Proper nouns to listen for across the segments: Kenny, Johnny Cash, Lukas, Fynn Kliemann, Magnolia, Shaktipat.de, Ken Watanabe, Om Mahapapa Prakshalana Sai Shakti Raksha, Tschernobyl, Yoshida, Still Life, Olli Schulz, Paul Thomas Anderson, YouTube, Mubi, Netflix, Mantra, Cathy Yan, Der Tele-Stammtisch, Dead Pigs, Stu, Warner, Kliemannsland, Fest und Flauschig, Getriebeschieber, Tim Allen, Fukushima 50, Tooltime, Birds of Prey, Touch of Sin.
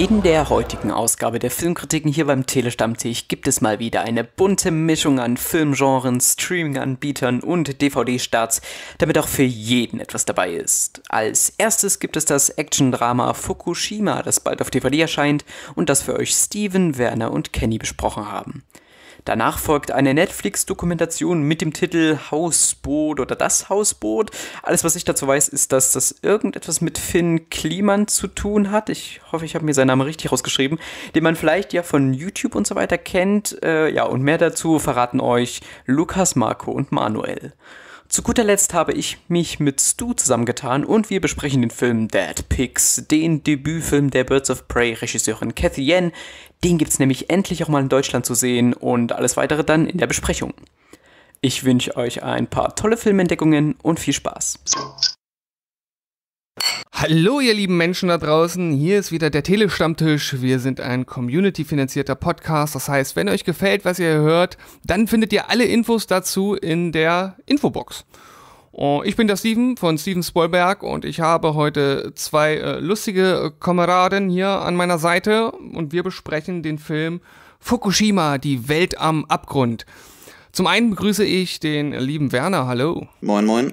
In der heutigen Ausgabe der Filmkritiken hier beim Tele-Stammtisch gibt es mal wieder eine bunte Mischung an Filmgenren, Streaming-Anbietern und DVD-Starts, damit auch für jeden etwas dabei ist. Als erstes gibt es das Action-Drama Fukushima, das bald auf DVD erscheint und das für euch Steven, Werner und Kenny besprochen haben. Danach folgt eine Netflix-Dokumentation mit dem Titel Hausboot oder Das Hausboot. Alles, was ich dazu weiß, ist, dass das irgendetwas mit Fynn Kliemann zu tun hat. Ich hoffe, ich habe mir seinen Namen richtig rausgeschrieben, den man vielleicht ja von YouTube und so weiter kennt. Ja, und mehr dazu verraten euch Lukas, Marco und Manuel. Zu guter Letzt habe ich mich mit Stu zusammengetan und wir besprechen den Film Dead Pigs, den Debütfilm der Birds of Prey Regisseurin Cathy Yan. Den gibt's nämlich endlich auch mal in Deutschland zu sehen und alles weitere dann in der Besprechung. Ich wünsche euch ein paar tolle Filmentdeckungen und viel Spaß. Hallo ihr lieben Menschen da draußen, hier ist wieder der Tele-Stammtisch. Wir sind ein community-finanzierter Podcast, das heißt, wenn euch gefällt, was ihr hört, dann findet ihr alle Infos dazu in der Infobox. Ich bin der Steven von Steven Spoilberg und ich habe heute zwei lustige Kameraden hier an meiner Seite und wir besprechen den Film Fukushima, die Welt am Abgrund. Zum einen begrüße ich den lieben Werner, hallo. Moin, moin.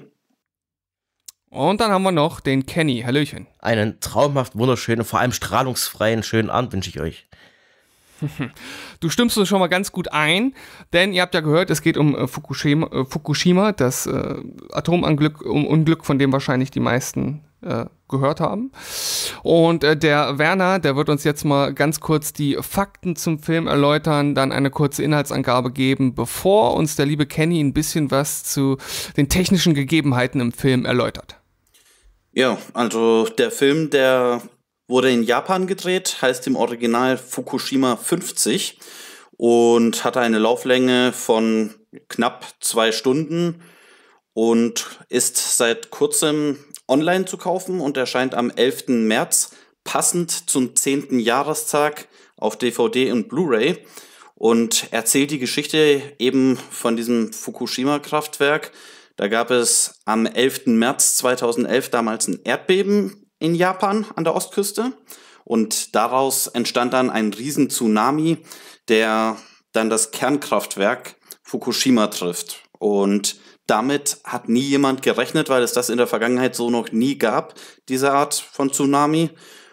Und dann haben wir noch den Kenny. Hallöchen. Einen traumhaft wunderschönen, vor allem strahlungsfreien, schönen Abend wünsche ich euch. Du stimmst uns schon mal ganz gut ein, denn ihr habt ja gehört, es geht um Fukushima, das Atomunglück, von dem wahrscheinlich die meisten gehört haben. Und der Werner, der wird uns jetzt mal ganz kurz die Fakten zum Film erläutern, dann eine kurze Inhaltsangabe geben, bevor uns der liebe Kenny ein bisschen was zu den technischen Gegebenheiten im Film erläutert. Ja, also der Film, der wurde in Japan gedreht, heißt im Original Fukushima 50 und hatte eine Lauflänge von knapp 2 Stunden und ist seit kurzem online zu kaufen und erscheint am 11. März passend zum 10. Jahrestag auf DVD und Blu-ray und erzählt die Geschichte eben von diesem Fukushima-Kraftwerk. Da gab es am 11. März 2011 damals ein Erdbeben in Japan an der Ostküste und daraus entstand dann ein riesen Tsunami, der dann das Kernkraftwerk Fukushima trifft und damit hat nie jemand gerechnet, weil es das in der Vergangenheit so noch nie gab, diese Art von Tsunami.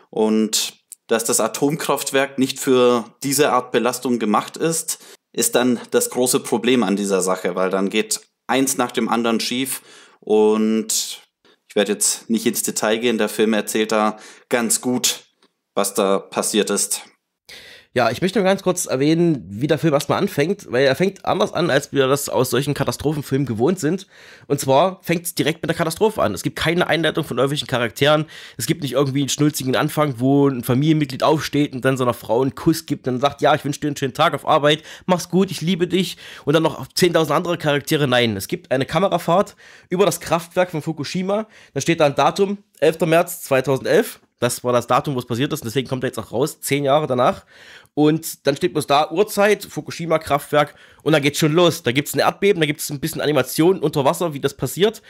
Und dass das Atomkraftwerk nicht für diese Art Belastung gemacht ist, ist dann das große Problem an dieser Sache, weil dann geht eins nach dem anderen schief. Und ich werde jetzt nicht ins Detail gehen, der Film erzählt da ganz gut, was da passiert ist. Ja, ich möchte nur ganz kurz erwähnen, wie der Film erstmal anfängt, weil er fängt anders an, als wir das aus solchen Katastrophenfilmen gewohnt sind. Und zwar fängt es direkt mit der Katastrophe an. Es gibt keine Einleitung von irgendwelchen Charakteren. Es gibt nicht irgendwie einen schnulzigen Anfang, wo ein Familienmitglied aufsteht und dann seiner Frau einen Kuss gibt und dann sagt, ja, ich wünsche dir einen schönen Tag auf Arbeit, mach's gut, ich liebe dich. Und dann noch 10.000 andere Charaktere. Nein, es gibt eine Kamerafahrt über das Kraftwerk von Fukushima. Da steht da ein Datum, 11. März 2011. Das war das Datum, wo es passiert ist, und deswegen kommt er jetzt auch raus, 10 Jahre danach. Und dann steht bloß da Uhrzeit, Fukushima-Kraftwerk, und dann geht's schon los. Da gibt's ein Erdbeben, da gibt's ein bisschen Animationen unter Wasser, wie das passiert.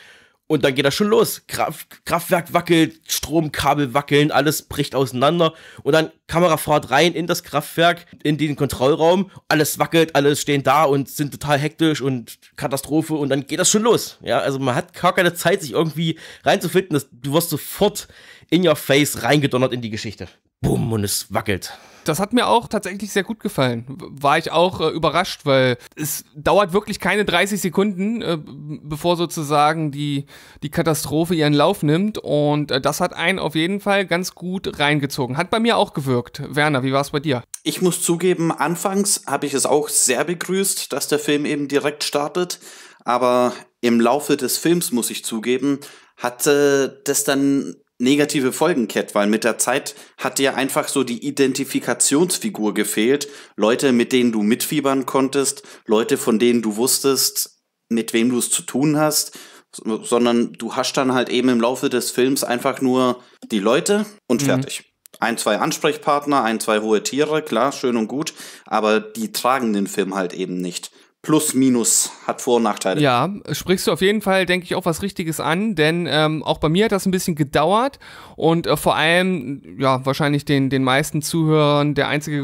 Und dann geht das schon los. Kraftwerk wackelt, Stromkabel wackeln, alles bricht auseinander. Und dann Kamerafahrt rein in das Kraftwerk, in den Kontrollraum. Alles wackelt, alles stehen da und sind total hektisch und Katastrophe. Und dann geht das schon los. Ja, also man hat gar keine Zeit, sich irgendwie reinzufinden. Du wirst sofort in your face reingedonnert in die Geschichte. Bumm, und es wackelt. Das hat mir auch tatsächlich sehr gut gefallen. War ich auch überrascht, weil es dauert wirklich keine 30 Sekunden, bevor sozusagen die Katastrophe ihren Lauf nimmt. Und das hat einen auf jeden Fall ganz gut reingezogen. Hat bei mir auch gewirkt. Werner, wie war es bei dir? Ich muss zugeben, anfangs habe ich es auch sehr begrüßt, dass der Film eben direkt startet. Aber im Laufe des Films, muss ich zugeben, hatte das dann negative Folgen, weil mit der Zeit hat dir einfach so die Identifikationsfigur gefehlt. Leute, mit denen du mitfiebern konntest, Leute, von denen du wusstest, mit wem du es zu tun hast, sondern du hast dann halt eben im Laufe des Films einfach nur die Leute und fertig. ein, zwei Ansprechpartner, ein, zwei hohe Tiere, klar, schön und gut, aber die tragen den Film halt eben nicht. Plus, minus, hat Vor- und Nachteile. Ja, sprichst du auf jeden Fall, denke ich, auch was Richtiges an, denn auch bei mir hat das ein bisschen gedauert und vor allem, ja, wahrscheinlich den meisten Zuhörern, der einzige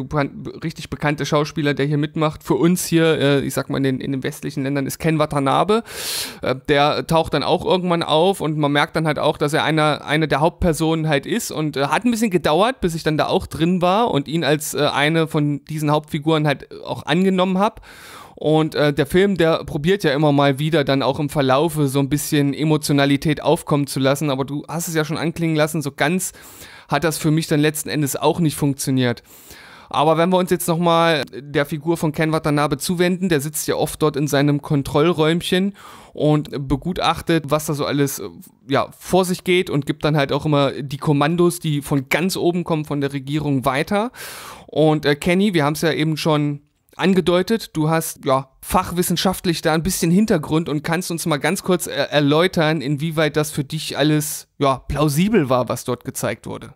richtig bekannte Schauspieler, der hier mitmacht, für uns hier, ich sag mal in den westlichen Ländern, ist Ken Watanabe. Der taucht dann auch irgendwann auf und man merkt dann halt auch, dass er eine der Hauptpersonen halt ist und hat ein bisschen gedauert, bis ich dann da auch drin war und ihn als eine von diesen Hauptfiguren halt auch angenommen habe. Und der Film, der probiert ja immer mal wieder dann auch im Verlaufe so ein bisschen Emotionalität aufkommen zu lassen, aber du hast es ja schon anklingen lassen, so ganz hat das für mich dann letzten Endes auch nicht funktioniert. Aber wenn wir uns jetzt nochmal der Figur von Ken Watanabe zuwenden, der sitzt ja oft dort in seinem Kontrollräumchen und begutachtet, was da so alles ja, vor sich geht und gibt dann halt auch immer die Kommandos, die von ganz oben kommen, von der Regierung weiter. Und Kenny, wir haben es ja eben schon angedeutet, du hast ja fachwissenschaftlich da ein bisschen Hintergrund und kannst uns mal ganz kurz erläutern, inwieweit das für dich alles ja plausibel war, was dort gezeigt wurde.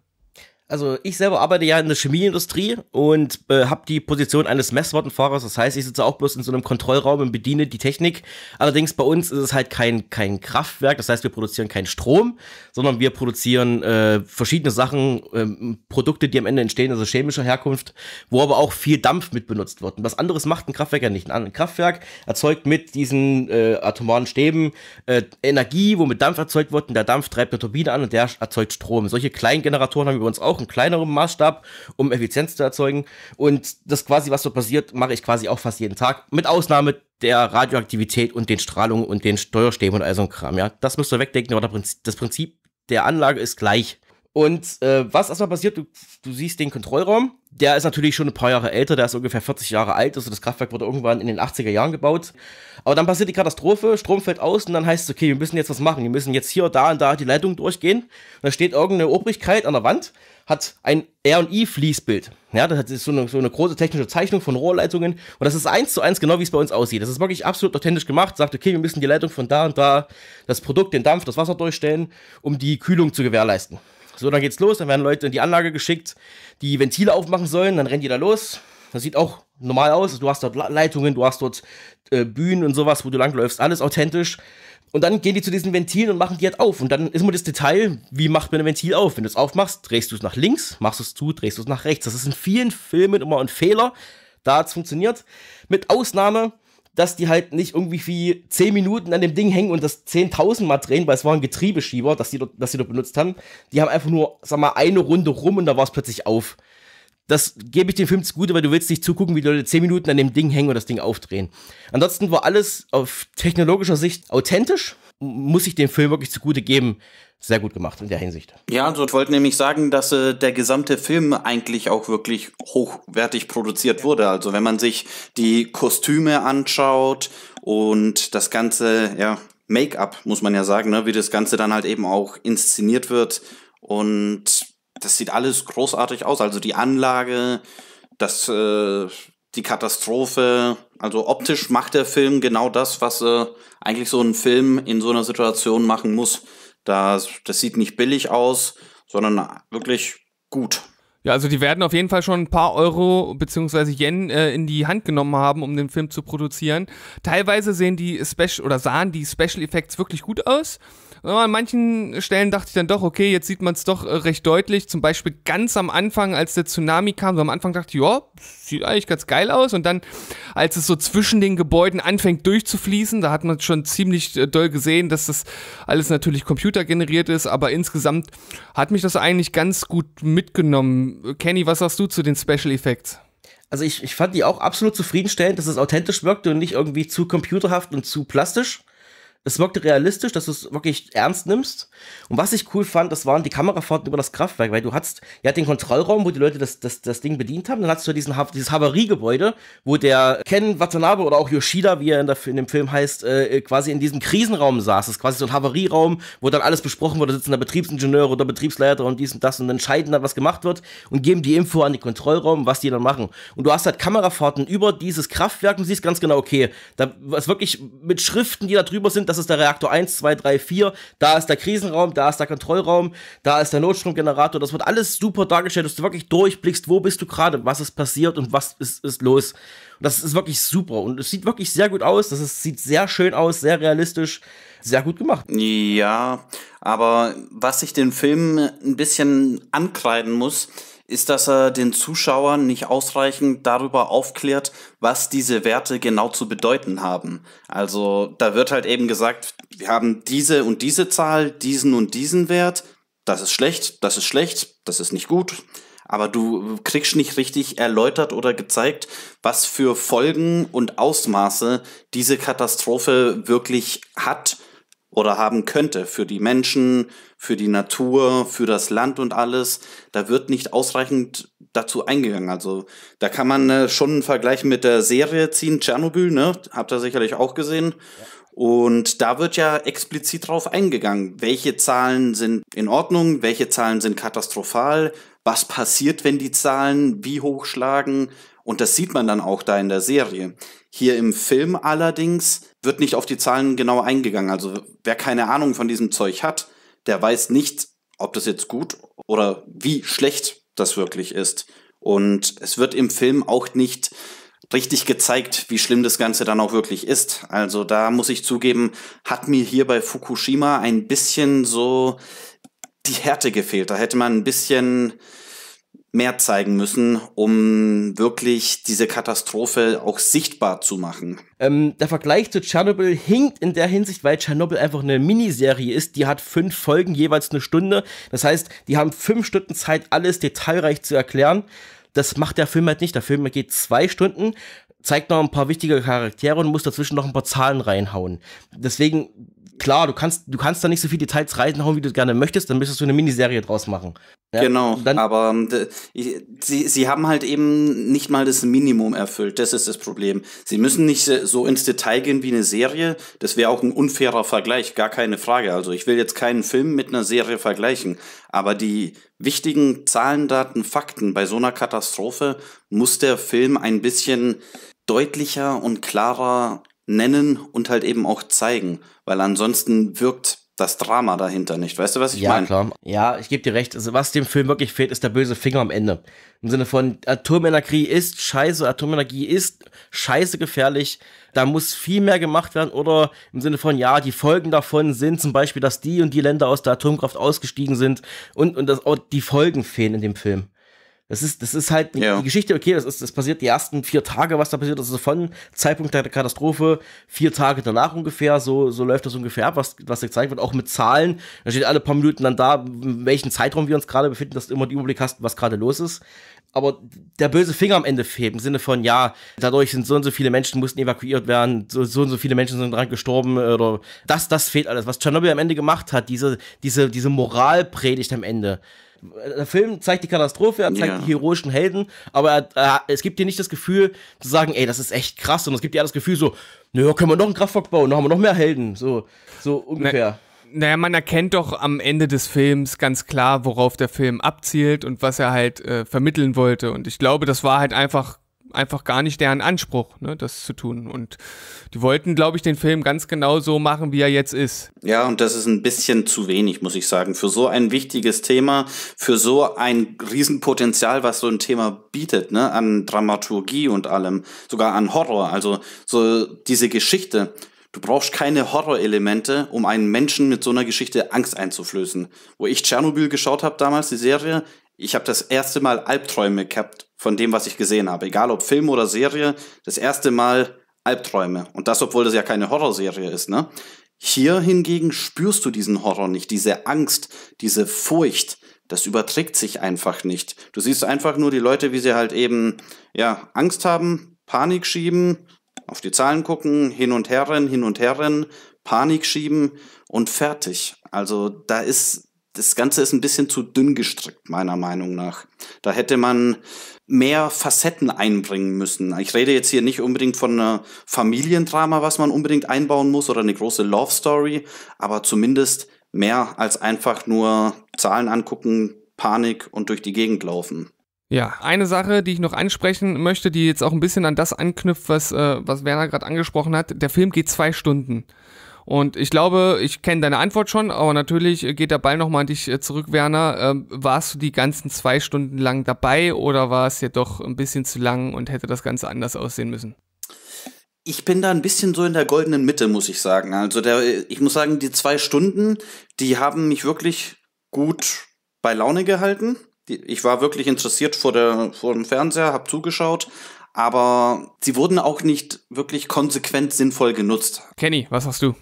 Also ich selber arbeite ja in der Chemieindustrie und habe die Position eines Messwartenfahrers, das heißt, ich sitze auch bloß in so einem Kontrollraum und bediene die Technik. Allerdings bei uns ist es halt kein Kraftwerk, das heißt, wir produzieren keinen Strom, sondern wir produzieren verschiedene Sachen, Produkte, die am Ende entstehen, also chemischer Herkunft, wo aber auch viel Dampf mit benutzt wird. Und was anderes macht ein Kraftwerk ja nicht. Ein Kraftwerk erzeugt mit diesen atomaren Stäben Energie, womit Dampf erzeugt wird und der Dampf treibt eine Turbine an und der erzeugt Strom. Solche kleinen Generatoren haben wir bei uns auch in kleinerem Maßstab, um Effizienz zu erzeugen. Und das quasi, was so passiert, mache ich quasi auch fast jeden Tag, mit Ausnahme der Radioaktivität und den Strahlungen und den Steuerstäben und all so ein Kram. Ja, das müsst ihr wegdenken, aber das Prinzip der Anlage ist gleich. Und was erstmal passiert, du siehst den Kontrollraum, der ist natürlich schon ein paar Jahre älter, der ist ungefähr 40 Jahre alt, also das Kraftwerk wurde irgendwann in den 80er Jahren gebaut. Aber dann passiert die Katastrophe, Strom fällt aus und dann heißt es, okay, wir müssen jetzt was machen, wir müssen jetzt hier, da und da die Leitung durchgehen. Und da steht irgendeine Obrigkeit an der Wand, hat ein R&I-Fließbild. Ja, das ist so eine große technische Zeichnung von Rohrleitungen und das ist 1:1 genau, wie es bei uns aussieht. Das ist wirklich absolut authentisch gemacht, sagt, okay, wir müssen die Leitung von da und da, das Produkt, den Dampf, das Wasser durchstellen, um die Kühlung zu gewährleisten. So, dann geht's los, dann werden Leute in die Anlage geschickt, die Ventile aufmachen sollen, dann rennt jeder los. Das sieht auch normal aus, du hast dort Leitungen, du hast dort Bühnen und sowas, wo du langläufst, alles authentisch. Und dann gehen die zu diesen Ventilen und machen die halt auf. Und dann ist immer das Detail, wie macht man ein Ventil auf? Wenn du es aufmachst, drehst du es nach links, machst du es zu, drehst du es nach rechts. Das ist in vielen Filmen immer ein Fehler, da hat's funktioniert. Mit Ausnahme, dass die halt nicht irgendwie wie 10 Minuten an dem Ding hängen und das 10.000 Mal drehen, weil es war ein Getriebeschieber, das die dort benutzt haben. Die haben einfach nur, sag mal, eine Runde rum und da war es plötzlich auf. Das gebe ich dem Film zugute, weil du willst nicht zugucken, wie die Leute 10 Minuten an dem Ding hängen und das Ding aufdrehen. Ansonsten war alles auf technologischer Sicht authentisch, muss ich dem Film wirklich zugute geben. Sehr gut gemacht in der Hinsicht. Ja, also ich wollte nämlich sagen, dass der gesamte Film eigentlich auch wirklich hochwertig produziert wurde. Also wenn man sich die Kostüme anschaut und das ganze ja, Make-up, muss man ja sagen, ne, wie das Ganze dann halt eben auch inszeniert wird. Und das sieht alles großartig aus. Also die Anlage, die Katastrophe. Also optisch macht der Film genau das, was eigentlich so ein Film in so einer Situation machen muss. Das sieht nicht billig aus, sondern wirklich gut. Ja, also die werden auf jeden Fall schon ein paar Euro bzw. Yen in die Hand genommen haben, um den Film zu produzieren. Teilweise sahen die Special Effects wirklich gut aus. Aber an manchen Stellen dachte ich dann doch, okay, jetzt sieht man es doch recht deutlich. Zum Beispiel ganz am Anfang, als der Tsunami kam, so am Anfang dachte ich, ja, sieht eigentlich ganz geil aus. Und dann, als es so zwischen den Gebäuden anfängt durchzufließen, da hat man schon ziemlich doll gesehen, dass das alles natürlich computergeneriert ist. Aber insgesamt hat mich das eigentlich ganz gut mitgenommen. Kenny, was sagst du zu den Special Effects? Also ich fand die auch absolut zufriedenstellend, dass es authentisch wirkte und nicht irgendwie zu computerhaft und zu plastisch. Es wirkte realistisch, dass du es wirklich ernst nimmst. Und was ich cool fand, das waren die Kamerafahrten über das Kraftwerk, weil du hattest ja den Kontrollraum, wo die Leute das Ding bedient haben. Dann hattest du dieses Havariegebäude, wo der Ken Watanabe oder auch Yoshida, wie er in dem Film heißt, quasi in diesem Krisenraum saß. Das ist quasi so ein Havarieraum, wo dann alles besprochen wurde. Da sitzen da Betriebsingenieure oder Betriebsleiter und dies und das und entscheiden dann, was gemacht wird und geben die Info an den Kontrollraum, was die dann machen. Und du hast halt Kamerafahrten über dieses Kraftwerk und siehst ganz genau, okay, da ist wirklich mit Schriften, die da drüber sind, das ist der Reaktor 1, 2, 3, 4, da ist der Krisenraum, da ist der Kontrollraum, da ist der Notstromgenerator, das wird alles super dargestellt, dass du wirklich durchblickst, wo bist du gerade, was ist passiert und was ist los. Und das ist wirklich super und es sieht wirklich sehr gut aus, sieht sehr schön aus, sehr realistisch, sehr gut gemacht. Ja, aber was ich den Film ein bisschen ankreiden muss, ist, dass er den Zuschauern nicht ausreichend darüber aufklärt, was diese Werte genau zu bedeuten haben. Also da wird halt eben gesagt, wir haben diese und diese Zahl, diesen und diesen Wert, das ist schlecht, das ist schlecht, das ist nicht gut. Aber du kriegst nicht richtig erläutert oder gezeigt, was für Folgen und Ausmaße diese Katastrophe wirklich hat oder haben könnte für die Menschen, für die Natur, für das Land und alles. Da wird nicht ausreichend dazu eingegangen. Also da kann man schon einen Vergleich mit der Serie ziehen, Tschernobyl, ne? Habt ihr sicherlich auch gesehen. Ja. Und da wird ja explizit drauf eingegangen, welche Zahlen sind in Ordnung, welche Zahlen sind katastrophal, was passiert, wenn die Zahlen wie hochschlagen. Und das sieht man dann auch da in der Serie. Hier im Film allerdings wird nicht auf die Zahlen genau eingegangen. Also wer keine Ahnung von diesem Zeug hat, der weiß nicht, ob das jetzt gut oder wie schlecht das wirklich ist. Und es wird im Film auch nicht richtig gezeigt, wie schlimm das Ganze dann auch wirklich ist. Also da muss ich zugeben, hat mir hier bei Fukushima ein bisschen so die Härte gefehlt. Da hätte man ein bisschen mehr zeigen müssen, um wirklich diese Katastrophe auch sichtbar zu machen. Der Vergleich zu Tschernobyl hinkt in der Hinsicht, weil Tschernobyl einfach eine Miniserie ist, die hat 5 Folgen, jeweils eine Stunde. Das heißt, die haben 5 Stunden Zeit, alles detailreich zu erklären. Das macht der Film halt nicht. Der Film geht 2 Stunden, zeigt noch ein paar wichtige Charaktere und muss dazwischen noch ein paar Zahlen reinhauen. Deswegen, klar, du kannst da nicht so viele Details reinhauen, wie du gerne möchtest, dann müsstest du eine Miniserie draus machen. Ja, genau, aber sie haben halt eben nicht mal das Minimum erfüllt, das ist das Problem. Sie müssen nicht so ins Detail gehen wie eine Serie, das wäre auch ein unfairer Vergleich, gar keine Frage. Also ich will jetzt keinen Film mit einer Serie vergleichen, aber die wichtigen Zahlen, Daten, Fakten bei so einer Katastrophe muss der Film ein bisschen deutlicher und klarer nennen und halt eben auch zeigen, weil ansonsten wirkt das Drama dahinter nicht. Weißt du, was ich meine? Ja, klar. Ja, ich gebe dir recht. Also was dem Film wirklich fehlt, ist der böse Finger am Ende. Im Sinne von, Atomenergie ist scheiße, Atomenergie ist scheiße gefährlich. Da muss viel mehr gemacht werden. Oder im Sinne von, ja, die Folgen davon sind zum Beispiel, dass die und die Länder aus der Atomkraft ausgestiegen sind. Und das, auch die Folgen fehlen in dem Film. Das ist halt die Geschichte, okay, das passiert die ersten 4 Tage, was da passiert, also von Zeitpunkt der Katastrophe, 4 Tage danach ungefähr, so läuft das ungefähr ab, was gezeigt wird, auch mit Zahlen, da steht alle paar Minuten dann da, in welchem Zeitraum wir uns gerade befinden, dass du immer den Überblick hast, was gerade los ist. Aber der böse Finger am Ende fehlt, im Sinne von, ja, dadurch sind so und so viele Menschen mussten evakuiert werden, so und so viele Menschen sind dran gestorben, oder das fehlt alles. Was Tschernobyl am Ende gemacht hat, diese Moralpredigt am Ende. Der Film zeigt die Katastrophe, er zeigt die heroischen Helden, aber es gibt dir nicht das Gefühl zu sagen, ey, das ist echt krass, sondern es gibt dir das Gefühl so, naja, können wir noch ein Kraftwerk bauen, dann haben wir noch mehr Helden, so ungefähr. Naja, man erkennt doch am Ende des Films ganz klar, worauf der Film abzielt und was er halt vermitteln wollte, und ich glaube, das war halt einfach gar nicht deren Anspruch, ne, das zu tun. Und die wollten, glaube ich, den Film ganz genau so machen, wie er jetzt ist. Ja, und das ist ein bisschen zu wenig, muss ich sagen, für so ein wichtiges Thema, für so ein Riesenpotenzial, was so ein Thema bietet, ne, an Dramaturgie und allem, sogar an Horror, also so diese Geschichte. Du brauchst keine Horrorelemente, um einen Menschen mit so einer Geschichte Angst einzuflößen. Wo ich Tschernobyl geschaut habe damals, die Serie, ich habe das erste Mal Albträume gehabt von dem, was ich gesehen habe. Egal ob Film oder Serie, das erste Mal Albträume. Und das, obwohl das ja keine Horrorserie ist, ne? Hier hingegen spürst du diesen Horror nicht, diese Angst, diese Furcht. Das überträgt sich einfach nicht. Du siehst einfach nur die Leute, wie sie halt eben, ja, Angst haben, Panik schieben, auf die Zahlen gucken, hin und her rennen, Panik schieben und fertig. Also da ist... Das Ganze ist ein bisschen zu dünn gestrickt, meiner Meinung nach. Da hätte man mehr Facetten einbringen müssen. Ich rede jetzt hier nicht unbedingt von einer Familiendrama, was man unbedingt einbauen muss, oder eine große Love Story, aber zumindest mehr als einfach nur Zahlen angucken, Panik und durch die Gegend laufen. Ja, eine Sache, die ich noch ansprechen möchte, die jetzt auch ein bisschen an das anknüpft, was Werner gerade angesprochen hat. Der Film geht 2 Stunden. Und ich glaube, ich kenne deine Antwort schon, aber natürlich geht der Ball nochmal an dich zurück, Werner. Warst du die ganzen 2 Stunden lang dabei oder war es dir doch ein bisschen zu lang und hätte das Ganze anders aussehen müssen? Ich bin da ein bisschen so in der goldenen Mitte, muss ich sagen. Also ich muss sagen, die 2 Stunden, die haben mich wirklich gut bei Laune gehalten. Ich war wirklich interessiert vor dem Fernseher, habe zugeschaut, aber sie wurden auch nicht wirklich konsequent sinnvoll genutzt. Kenny, was sagst du?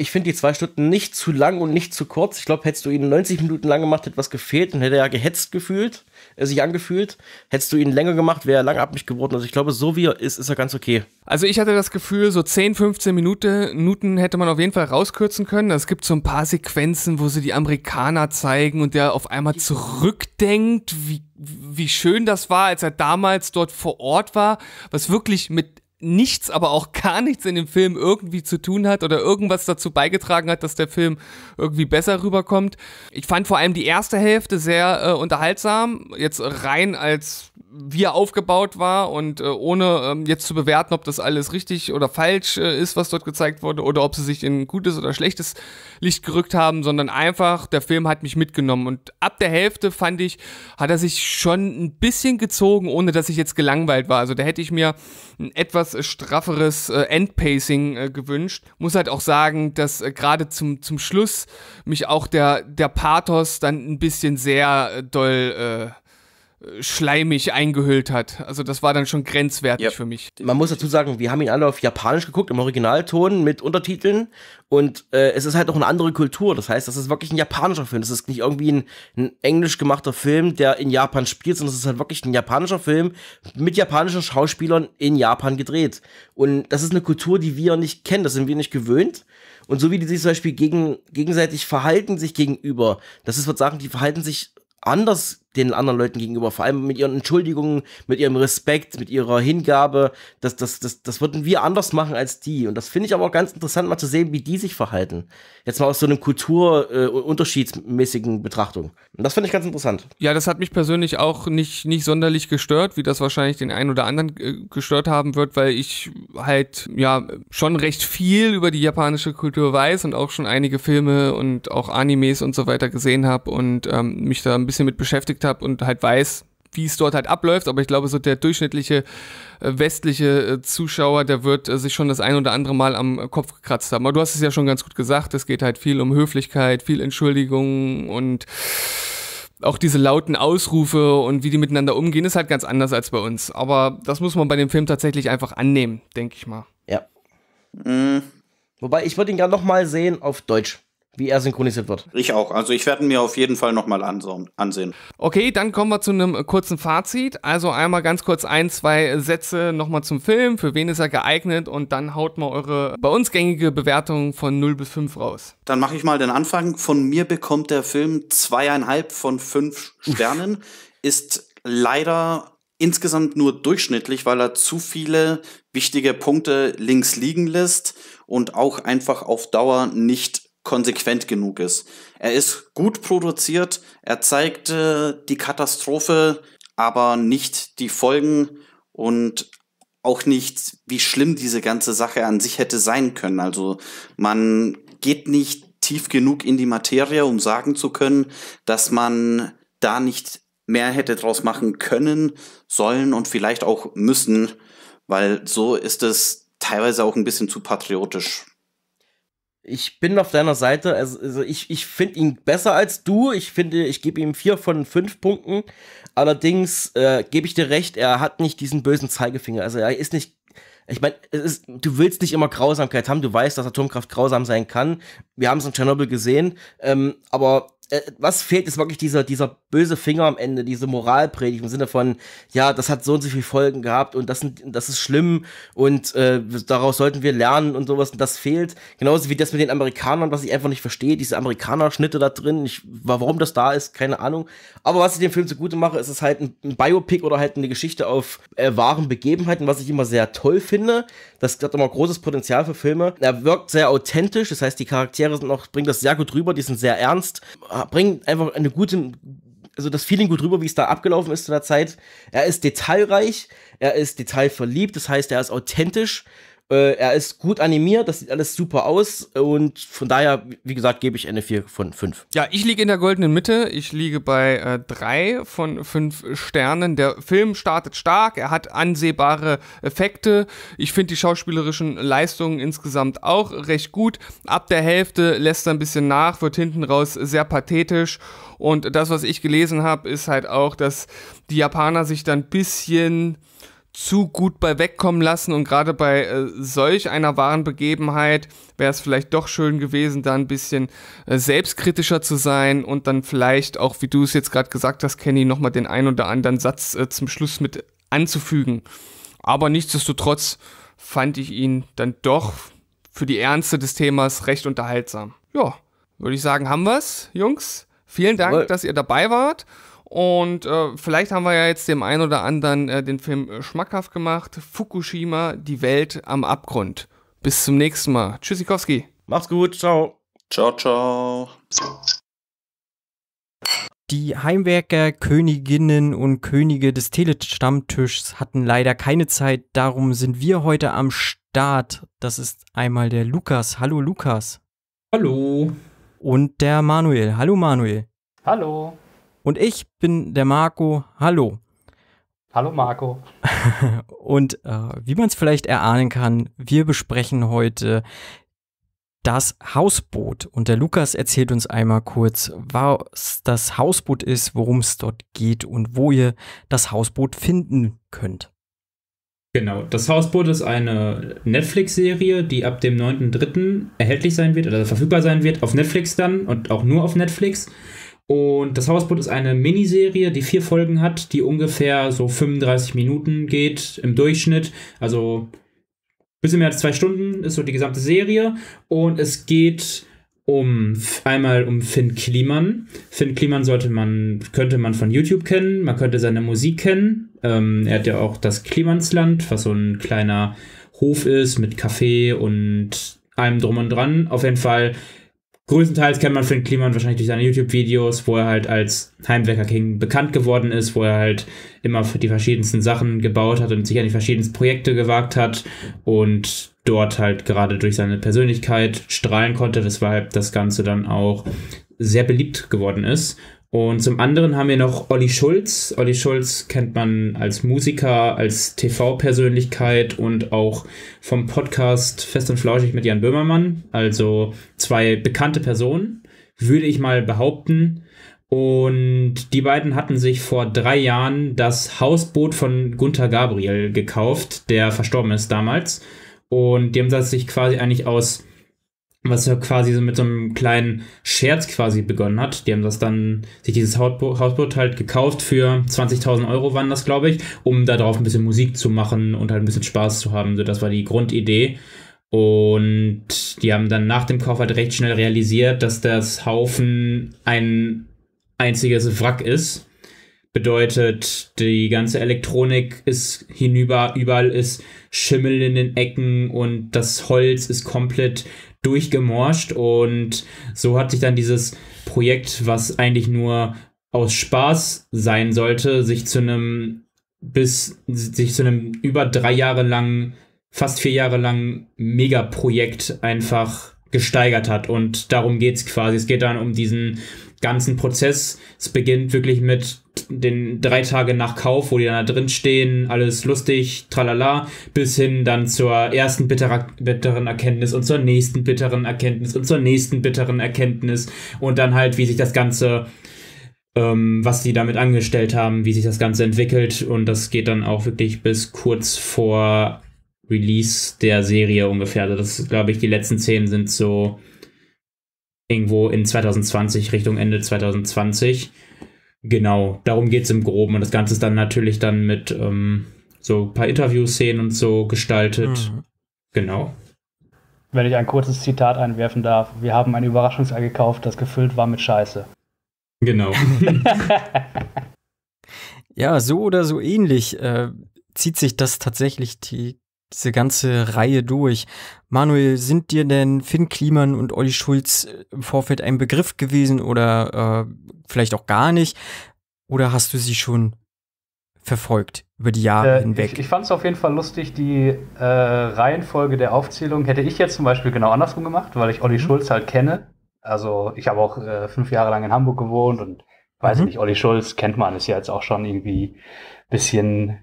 Ich finde die 2 Stunden nicht zu lang und nicht zu kurz. Ich glaube, hättest du ihn 90 Minuten lang gemacht, hätte was gefehlt und hätte er ja gehetzt gefühlt, sich angefühlt. Hättest du ihn länger gemacht, wäre er lang ab mich geworden. Also ich glaube, so wie er ist, ist er ganz okay. Also ich hatte das Gefühl, so 10, 15 Minuten hätte man auf jeden Fall rauskürzen können. Es gibt so ein paar Sequenzen, wo sie die Amerikaner zeigen und der auf einmal zurückdenkt, wie schön das war, als er damals dort vor Ort war, was wirklich mit nichts, aber auch gar nichts in dem Film irgendwie zu tun hat oder irgendwas dazu beigetragen hat, dass der Film irgendwie besser rüberkommt. Ich fand vor allem die erste Hälfte sehr unterhaltsam, jetzt rein als wie er aufgebaut war und ohne jetzt zu bewerten, ob das alles richtig oder falsch ist, was dort gezeigt wurde oder ob sie sich in gutes oder schlechtes Licht gerückt haben, sondern einfach, der Film hat mich mitgenommen und ab der Hälfte, fand ich, hat er sich schon ein bisschen gezogen, ohne dass ich jetzt gelangweilt war. Also da hätte ich mir ein etwas strafferes Endpacing gewünscht. Muss halt auch sagen, dass gerade zum Schluss mich auch der Pathos dann ein bisschen sehr doll schleimig eingehüllt hat. Also das war dann schon grenzwertig für mich. Man muss dazu sagen, wir haben ihn alle auf Japanisch geguckt, im Originalton mit Untertiteln und es ist halt auch eine andere Kultur. Das heißt, das ist wirklich ein japanischer Film. Das ist nicht irgendwie ein englisch gemachter Film, der in Japan spielt, sondern es ist halt wirklich ein japanischer Film mit japanischen Schauspielern in Japan gedreht. Und das ist eine Kultur, die wir nicht kennen, das sind wir nicht gewöhnt. Und so wie die sich zum Beispiel gegenseitig verhalten sich gegenüber, das ist, würde ich sagen, die verhalten sich anders den anderen Leuten gegenüber, vor allem mit ihren Entschuldigungen, mit ihrem Respekt, mit ihrer Hingabe, das würden wir anders machen als die. Und das finde ich aber auch ganz interessant, mal zu sehen, wie die sich verhalten. Jetzt mal aus so einem kulturunterschiedsmäßigen Betrachtung. Und das finde ich ganz interessant. Ja, das hat mich persönlich auch nicht sonderlich gestört, wie das wahrscheinlich den einen oder anderen gestört haben wird, weil ich halt ja schon recht viel über die japanische Kultur weiß und auch schon einige Filme und auch Animes und so weiter gesehen habe und mich da ein bisschen mit beschäftigt habe und halt weiß, wie es dort halt abläuft, aber ich glaube, so der durchschnittliche westliche Zuschauer, der wird sich schon das ein oder andere Mal am Kopf gekratzt haben. Aber du hast es ja schon ganz gut gesagt, es geht halt viel um Höflichkeit, viel Entschuldigung und auch diese lauten Ausrufe und wie die miteinander umgehen, ist halt ganz anders als bei uns. Aber das muss man bei dem Film tatsächlich einfach annehmen, denke ich mal. Ja. Mhm. Wobei, ich würde ihn gerne nochmal sehen auf Deutsch, wie er synchronisiert wird. Ich auch. Also ich werde ihn mir auf jeden Fall nochmal ansehen. Okay, dann kommen wir zu einem kurzen Fazit. Also einmal ganz kurz 1, 2 Sätze nochmal zum Film. Für wen ist er geeignet? Und dann haut mal eure bei uns gängige Bewertung von 0 bis 5 raus. Dann mache ich mal den Anfang. Von mir bekommt der Film 2,5 von 5 Sternen. Uff. Ist leider insgesamt nur durchschnittlich, weil er zu viele wichtige Punkte links liegen lässt und auch einfach auf Dauer nicht konsequent genug ist. Er ist gut produziert, er zeigt die Katastrophe, aber nicht die Folgen und auch nicht, wie schlimm diese ganze Sache an sich hätte sein können. Also man geht nicht tief genug in die Materie, um sagen zu können, dass man da nicht mehr hätte draus machen können, sollen und vielleicht auch müssen, weil so ist es teilweise auch ein bisschen zu patriotisch. Ich bin auf deiner Seite, also ich finde ihn besser als du, ich finde, ich gebe ihm 4 von 5 Punkten, allerdings gebe ich dir recht, er hat nicht diesen bösen Zeigefinger, also er ist nicht, ich meine, du willst nicht immer Grausamkeit haben, du weißt, dass Atomkraft grausam sein kann, wir haben es in Tschernobyl gesehen, aber was fehlt, ist wirklich dieser böse Finger am Ende, diese Moralpredigt im Sinne von, ja, das hat so und so viele Folgen gehabt und das ist schlimm und daraus sollten wir lernen und sowas, und das fehlt. Genauso wie das mit den Amerikanern, was ich einfach nicht verstehe, diese Amerikaner-Schnitte da drin, warum das da ist, keine Ahnung. Aber was ich dem Film zugute mache, ist es halt ein Biopic oder halt eine Geschichte auf wahren Begebenheiten, was ich immer sehr toll finde. Das hat immer großes Potenzial für Filme. Er wirkt sehr authentisch, das heißt, die Charaktere bringen das sehr gut rüber, die sind sehr ernst, bringen einfach eine gute, also das Feeling gut rüber, wie es da abgelaufen ist zu der Zeit. Er ist detailreich, er ist detailverliebt, das heißt, er ist authentisch Er ist gut animiert, das sieht alles super aus und von daher, wie gesagt, gebe ich eine 4 von 5. Ja, ich liege in der goldenen Mitte, ich liege bei 3 von 5 Sternen. Der Film startet stark, er hat ansehbare Effekte. Ich finde die schauspielerischen Leistungen insgesamt auch recht gut. Ab der Hälfte lässt er ein bisschen nach, wird hinten raus sehr pathetisch. Und das, was ich gelesen habe, ist halt auch, dass die Japaner sich dann ein bisschen zu gut bei wegkommen lassen und gerade bei solch einer wahren Begebenheit wäre es vielleicht doch schön gewesen, da ein bisschen selbstkritischer zu sein und dann vielleicht auch, wie du es jetzt gerade gesagt hast, Kenny, nochmal den ein oder anderen Satz zum Schluss mit anzufügen. Aber nichtsdestotrotz fand ich ihn dann doch für die Ernste des Themas recht unterhaltsam. Ja, würde ich sagen, haben wir's, Jungs. Vielen Dank, dass ihr dabei wart. Und vielleicht haben wir ja jetzt dem einen oder anderen den Film schmackhaft gemacht. Fukushima, die Welt am Abgrund. Bis zum nächsten Mal. Tschüssikowski. Macht's gut. Ciao. Ciao, ciao. Die Heimwerker, Königinnen und Könige des Tele-Stammtischs hatten leider keine Zeit. Darum sind wir heute am Start. Das ist einmal der Lukas. Hallo, Lukas. Hallo. Und der Manuel. Hallo, Manuel. Hallo. Und ich bin der Marco. Hallo. Hallo Marco. Und wie man es vielleicht erahnen kann, wir besprechen heute das Hausboot. Und der Lukas erzählt uns einmal kurz, was das Hausboot ist, worum es dort geht und wo ihr das Hausboot finden könnt. Genau, das Hausboot ist eine Netflix-Serie, die ab dem 9.3. erhältlich sein wird, oder verfügbar sein wird, auf Netflix dann und auch nur auf Netflix. Und das Hausboot ist eine Miniserie, die 4 Folgen hat, die ungefähr so 35 Minuten geht im Durchschnitt. Also ein bisschen mehr als 2 Stunden ist so die gesamte Serie. Und es geht einmal um Fynn Kliemann. Fynn Kliemann könnte man von YouTube kennen, man könnte seine Musik kennen. Er hat ja auch das Kliemannsland, was so ein kleiner Hof ist mit Kaffee und allem drum und dran. Auf jeden Fall. Größtenteils kennt man Fynn Kliemann wahrscheinlich durch seine YouTube-Videos, wo er halt als Heimwerker-King bekannt geworden ist, wo er halt immer für die verschiedensten Sachen gebaut hat und sich an die verschiedensten Projekte gewagt hat und dort halt gerade durch seine Persönlichkeit strahlen konnte, weshalb das Ganze dann auch sehr beliebt geworden ist. Und zum anderen haben wir noch Olli Schulz. Olli Schulz kennt man als Musiker, als TV-Persönlichkeit und auch vom Podcast Fest und Flauschig mit Jan Böhmermann. Also 2 bekannte Personen, würde ich mal behaupten. Und die beiden hatten sich vor 3 Jahren das Hausboot von Gunther Gabriel gekauft, der verstorben ist damals. Und die haben sich quasi eigentlich was ja quasi so mit so einem kleinen Scherz quasi begonnen hat. Die haben das dann, sich dieses Hausboot halt gekauft für 20.000 € waren das, glaube ich, um da drauf ein bisschen Musik zu machen und halt ein bisschen Spaß zu haben. So, das war die Grundidee. Und die haben dann nach dem Kauf halt recht schnell realisiert, dass das Haufen ein einziges Wrack ist. Bedeutet, die ganze Elektronik ist hinüber, überall ist Schimmel in den Ecken und das Holz ist komplett durchgemorscht und so hat sich dann dieses Projekt, was eigentlich nur aus Spaß sein sollte, sich zu einem über 3 Jahre lang, fast 4 Jahre lang Megaprojekt einfach gesteigert hat und darum geht es quasi. Es geht dann um diesen ganzen Prozess. Es beginnt wirklich mit den 3 Tage nach Kauf, wo die dann da drin stehen, alles lustig, tralala, bis hin dann zur ersten bitteren Erkenntnis und zur nächsten bitteren Erkenntnis und zur nächsten bitteren Erkenntnis und dann halt, wie sich das Ganze, was die damit angestellt haben, wie sich das Ganze entwickelt und das geht dann auch wirklich bis kurz vor Release der Serie ungefähr. Also das ist, glaube ich, die letzten Szenen sind so irgendwo in 2020, Richtung Ende 2020. Genau, darum geht es im Groben. Und das Ganze ist dann natürlich dann mit so ein paar Interview-Szenen und so gestaltet. Mhm. Genau. Wenn ich ein kurzes Zitat einwerfen darf. Wir haben ein Überraschungsei gekauft, das gefüllt war mit Scheiße. Genau. Ja, so oder so ähnlich zieht sich das tatsächlich diese ganze Reihe durch. Manuel, sind dir denn Fynn Kliemann und Olli Schulz im Vorfeld ein Begriff gewesen oder vielleicht auch gar nicht? Oder hast du sie schon verfolgt über die Jahre hinweg? Ich fand es auf jeden Fall lustig, die Reihenfolge der Aufzählung hätte ich jetzt zum Beispiel genau andersrum gemacht, weil ich Olli Schulz halt kenne. Also ich habe auch 5 Jahre lang in Hamburg gewohnt und weiß nicht, Olli Schulz kennt man, ist ja jetzt auch schon irgendwie ein bisschen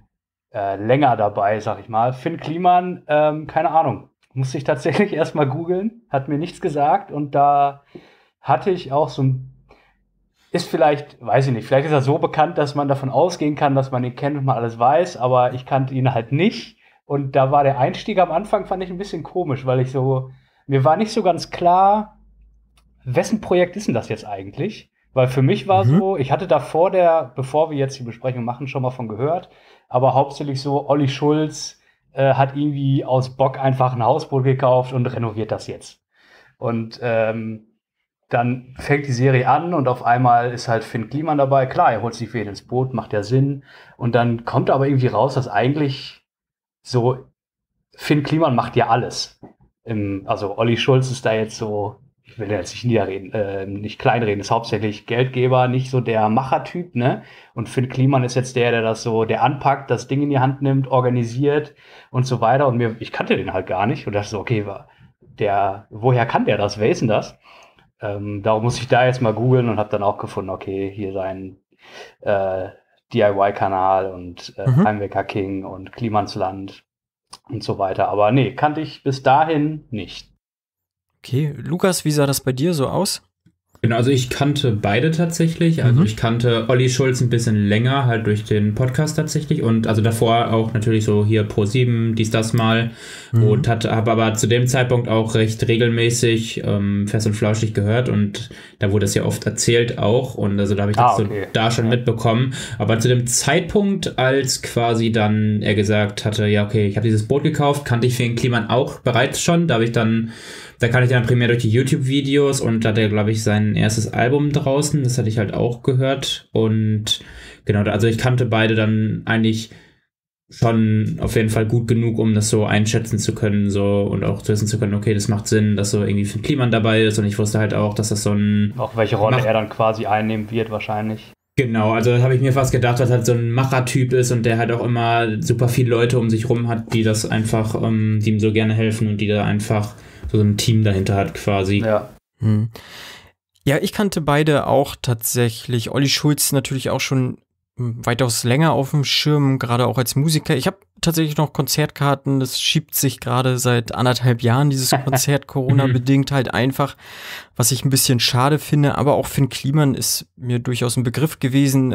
länger dabei, sag ich mal. Fynn Kliemann, keine Ahnung, musste ich tatsächlich erstmal googeln, hat mir nichts gesagt und da hatte ich auch so ein, ist vielleicht, weiß ich nicht, vielleicht ist er so bekannt, dass man davon ausgehen kann, dass man ihn kennt und man alles weiß, aber ich kannte ihn halt nicht und da war der Einstieg am Anfang, fand ich ein bisschen komisch, weil ich so, mir war nicht so ganz klar, wessen Projekt ist denn das jetzt eigentlich? Weil für mich war so, ich hatte da bevor wir jetzt die Besprechung machen, schon mal von gehört, aber hauptsächlich so, Olli Schulz hat irgendwie aus Bock einfach ein Hausboot gekauft und renoviert das jetzt. Und dann fängt die Serie an und auf einmal ist halt Fynn Kliemann dabei. Klar, er holt sich wen ins Boot, macht ja Sinn. Und dann kommt aber irgendwie raus, dass eigentlich so, Fynn Kliemann macht ja alles. Also Olli Schulz ist da jetzt so, ich will jetzt nicht niederreden, nicht kleinreden, ist hauptsächlich Geldgeber, nicht so der Machertyp, ne? Und Fynn Kliemann ist jetzt der das so, der anpackt, das Ding in die Hand nimmt, organisiert und so weiter. Und ich kannte den halt gar nicht und dachte so, okay, woher kann der das? Wer ist denn das? Darum muss ich da jetzt mal googeln und habe dann auch gefunden, okay, hier sein DIY-Kanal und Heimwecker King und Kliemannsland und so weiter. Aber nee, kannte ich bis dahin nicht. Okay, Lukas, wie sah das bei dir so aus? Genau, also ich kannte beide tatsächlich. Also ich kannte Olli Schulz ein bisschen länger, halt durch den Podcast tatsächlich. Und also davor auch natürlich so hier Pro 7, dies, das mal. Und habe aber zu dem Zeitpunkt auch recht regelmäßig Fest und Flauschig gehört. Und da wurde es ja oft erzählt auch. Und also da habe ich das so da schon mitbekommen. Aber zu dem Zeitpunkt, als quasi dann er gesagt hatte, ja okay, ich habe dieses Boot gekauft, kannte ich Fynn Kliemann auch bereits schon. Da kannte ich dann primär durch die YouTube-Videos und da hat er, glaube ich, sein erstes Album draußen. Das hatte ich halt auch gehört. Und genau, also ich kannte beide dann eigentlich schon auf jeden Fall gut genug, um das so einschätzen zu können und auch zu wissen zu können, okay, das macht Sinn, dass so irgendwie Fynn Kliemann dabei ist. Und ich wusste halt auch, dass das so ein... Auch welche Rolle er dann quasi einnehmen wird wahrscheinlich. Genau, also da habe ich mir fast gedacht, dass halt so ein Machertyp ist und der halt auch immer super viele Leute um sich rum hat, die das einfach, die ihm so gerne helfen und die da einfach so ein Team dahinter hat quasi. Ja. Ja, ich kannte beide auch tatsächlich. Olli Schulz natürlich auch schon weitaus länger auf dem Schirm, gerade auch als Musiker. Ich habe tatsächlich noch Konzertkarten, das schiebt sich gerade seit 1,5 Jahren, dieses Konzert, Corona-bedingt halt einfach, was ich ein bisschen schade finde, aber auch Fynn Kliemann ist mir durchaus ein Begriff gewesen,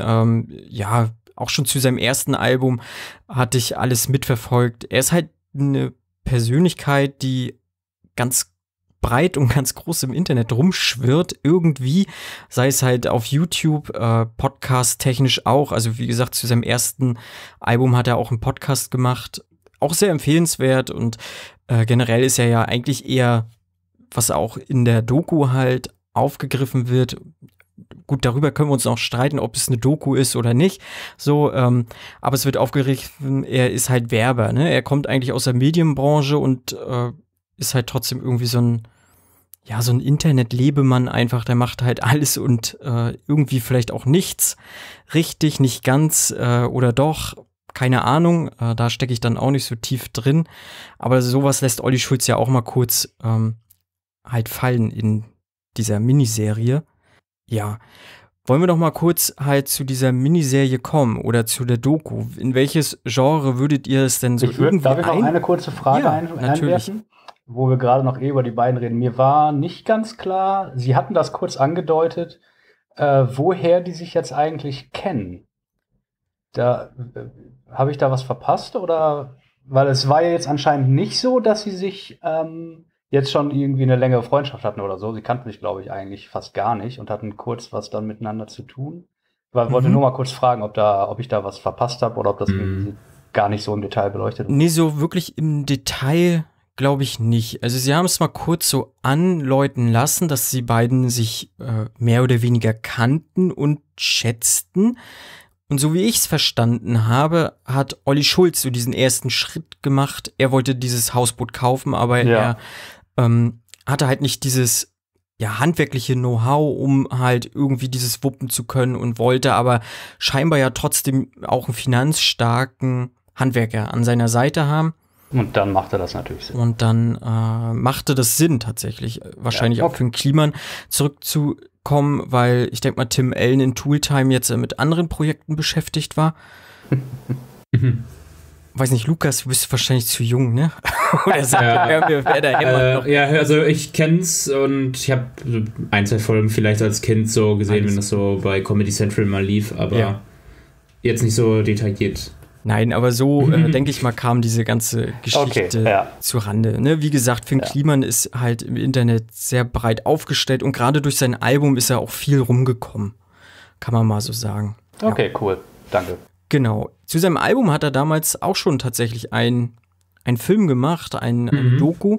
ja, auch schon zu seinem ersten Album hatte ich alles mitverfolgt. Er ist halt eine Persönlichkeit, die ganz breit und ganz groß im Internet rumschwirrt irgendwie, sei es halt auf YouTube, podcast-technisch auch, also wie gesagt, zu seinem ersten Album hat er auch einen Podcast gemacht, auch sehr empfehlenswert und generell ist er ja eigentlich eher, was auch in der Doku halt aufgegriffen wird, gut, darüber können wir uns noch streiten, ob es eine Doku ist oder nicht, so, aber es wird aufgegriffen, er ist halt Werber, ne, er kommt eigentlich aus der Medienbranche und ist halt trotzdem irgendwie so ein Internet-Lebemann einfach, der macht halt alles und irgendwie vielleicht auch nichts richtig, nicht ganz oder doch, keine Ahnung, da stecke ich dann auch nicht so tief drin, aber sowas lässt Olli Schulz ja auch mal kurz halt fallen in dieser Miniserie. Ja, wollen wir doch mal kurz halt zu dieser Miniserie kommen oder zu der Doku, in welches Genre würdet ihr es denn so irgendwie darf ich noch eine kurze Frage einwerfen? Wo wir gerade noch über die beiden reden, mir war nicht ganz klar, sie hatten das kurz angedeutet, woher die sich jetzt eigentlich kennen. Da habe ich da was verpasst oder, weil es war ja jetzt anscheinend nicht so, dass sie sich jetzt schon irgendwie eine längere Freundschaft hatten oder so. Sie kannten sich, glaube ich, eigentlich fast gar nicht und hatten kurz was dann miteinander zu tun. Weil ich wollte nur mal kurz fragen, ob ich da was verpasst habe oder ob das irgendwie gar nicht so im Detail beleuchtet wurde. Nee, so wirklich im Detail glaube ich nicht. Also sie haben es mal kurz so anläuten lassen, dass die beiden sich mehr oder weniger kannten und schätzten. Und so wie ich es verstanden habe, hat Olli Schulz so diesen ersten Schritt gemacht. Er wollte dieses Hausboot kaufen, aber er hatte halt nicht dieses ja, handwerkliche Know-how, um halt irgendwie dieses wuppen zu können, und wollte aber scheinbar ja trotzdem auch einen finanzstarken Handwerker an seiner Seite haben. Und dann machte das natürlich Sinn. Und dann machte das Sinn tatsächlich, wahrscheinlich ja, auch für den Kliemann zurückzukommen, weil ich denke mal, Tim Allen in Tooltime jetzt mit anderen Projekten beschäftigt war. Weiß nicht, Lukas, du bist wahrscheinlich zu jung, ne? Oder sagt wer da hämmert noch? Ja, also ich kenn's und ich habe ein, zwei Folgen vielleicht als Kind so gesehen, wenn das so bei Comedy Central mal lief, aber jetzt nicht so detailliert. Nein, aber so, denke ich mal, kam diese ganze Geschichte zurande. Ne? Wie gesagt, Fynn Kliemann ist halt im Internet sehr breit aufgestellt, und gerade durch sein Album ist er auch viel rumgekommen. Kann man mal so sagen. Okay, cool. Danke. Genau. Zu seinem Album hat er damals auch schon tatsächlich einen Film gemacht, ein Doku,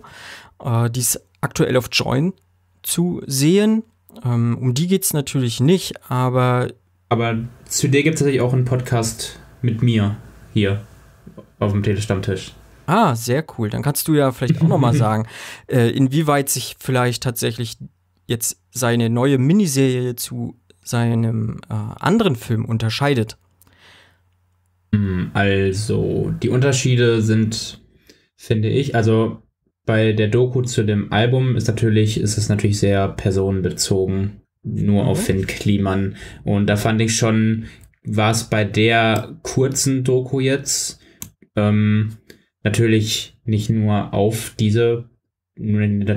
die ist aktuell auf Joyn zu sehen. Um die geht es natürlich nicht, aber... Aber zu dir gibt es tatsächlich auch einen Podcast mit mir hier auf dem Tele-Stammtisch. Ah, sehr cool. Dann kannst du ja vielleicht auch nochmal sagen, inwieweit sich vielleicht tatsächlich jetzt seine neue Miniserie zu seinem anderen Film unterscheidet. Also, die Unterschiede sind, finde ich, also bei der Doku zu dem Album ist es natürlich sehr personenbezogen, nur auf Fynn Kliemann. Und da fand ich schon, war es bei der kurzen Doku jetzt natürlich nicht nur auf Fynn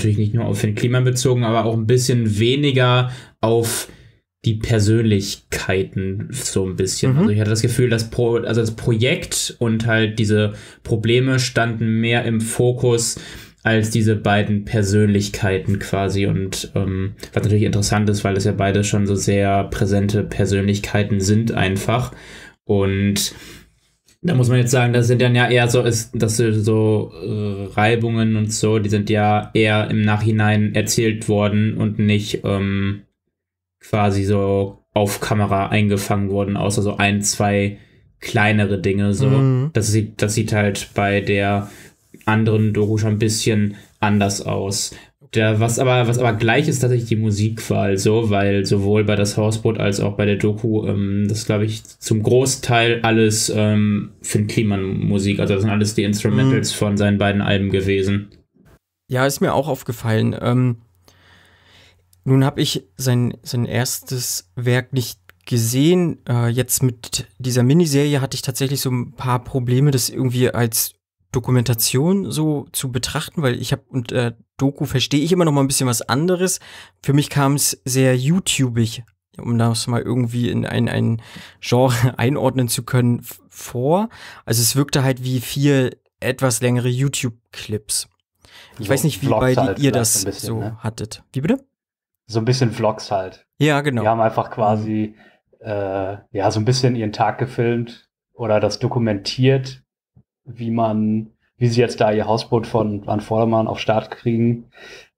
Kliemann bezogen, aber auch ein bisschen weniger auf die Persönlichkeiten so ein bisschen. Also ich hatte das Gefühl, dass das Projekt und halt diese Probleme standen mehr im Fokus als diese beiden Persönlichkeiten quasi. Und was natürlich interessant ist, weil es ja beide schon so sehr präsente Persönlichkeiten sind einfach. Und da muss man jetzt sagen, das sind dann ja eher so, Reibungen und so, die sind ja eher im Nachhinein erzählt worden und nicht quasi so auf Kamera eingefangen wurden, außer so ein, zwei kleinere Dinge. So. Das sieht halt bei der anderen Doku schon ein bisschen anders aus. Was aber gleich ist, tatsächlich die Musikwahl so, weil sowohl bei Das Hausboot als auch bei der Doku, das glaube ich zum Großteil alles Fynn Kliemann Musik, also das sind alles die Instrumentals von seinen beiden Alben gewesen. Ja, ist mir auch aufgefallen. Nun habe ich sein erstes Werk nicht gesehen. Jetzt mit dieser Miniserie hatte ich tatsächlich so ein paar Probleme, das irgendwie als Dokumentation so zu betrachten, weil ich habe, und Doku verstehe ich immer noch mal ein bisschen was anderes. Für mich kam es sehr YouTubig, um das mal irgendwie in ein Genre einordnen zu können, vor. Also es wirkte halt wie 4 etwas längere YouTube-Clips. Ich weiß nicht, wie beide halt ihr das bisschen, so hattet. Wie bitte? So ein bisschen Vlogs halt. Ja, genau. Die haben einfach quasi so ein bisschen ihren Tag gefilmt oder das dokumentiert, wie sie jetzt da ihr Hausboot an Vordermann auf Start kriegen.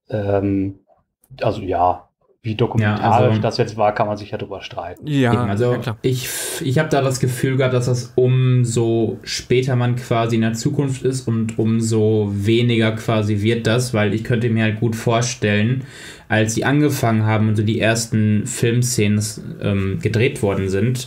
Wie dokumentarisch das jetzt war, kann man sich ja drüber streiten. Ja, also klar. Ich habe da das Gefühl gehabt, dass das umso später man quasi in der Zukunft ist und umso weniger quasi wird das, weil ich könnte mir halt gut vorstellen, als sie angefangen haben und so die ersten Filmszenen gedreht worden sind,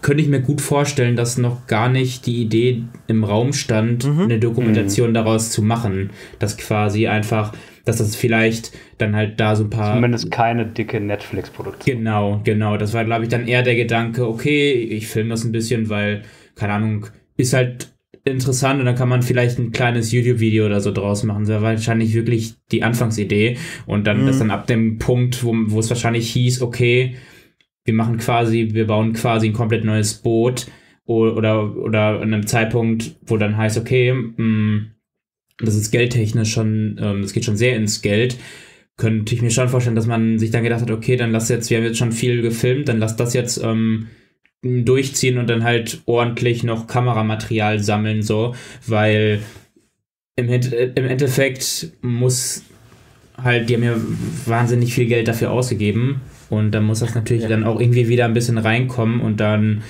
könnte ich mir gut vorstellen, dass noch gar nicht die Idee im Raum stand, eine Dokumentation daraus zu machen. Dass quasi einfach... dass das vielleicht dann halt da so ein paar... Zumindest keine dicke Netflix-Produktion. Genau. Das war, glaube ich, dann eher der Gedanke, okay, ich filme das ein bisschen, weil, keine Ahnung, ist halt interessant und dann kann man vielleicht ein kleines YouTube-Video oder so draus machen. Das war wahrscheinlich wirklich die Anfangsidee. Und dann das dann ab dem Punkt, wo es wahrscheinlich hieß, okay, wir bauen quasi ein komplett neues Boot oder an einem Zeitpunkt, wo dann heißt, okay, das ist geldtechnisch schon, das geht schon sehr ins Geld, könnte ich mir schon vorstellen, dass man sich dann gedacht hat, okay, dann wir haben jetzt schon viel gefilmt, dann lass das jetzt durchziehen und dann halt ordentlich noch Kameramaterial sammeln, so, weil im Endeffekt muss halt, die haben ja wahnsinnig viel Geld dafür ausgegeben und dann muss das natürlich dann auch irgendwie wieder ein bisschen reinkommen und dann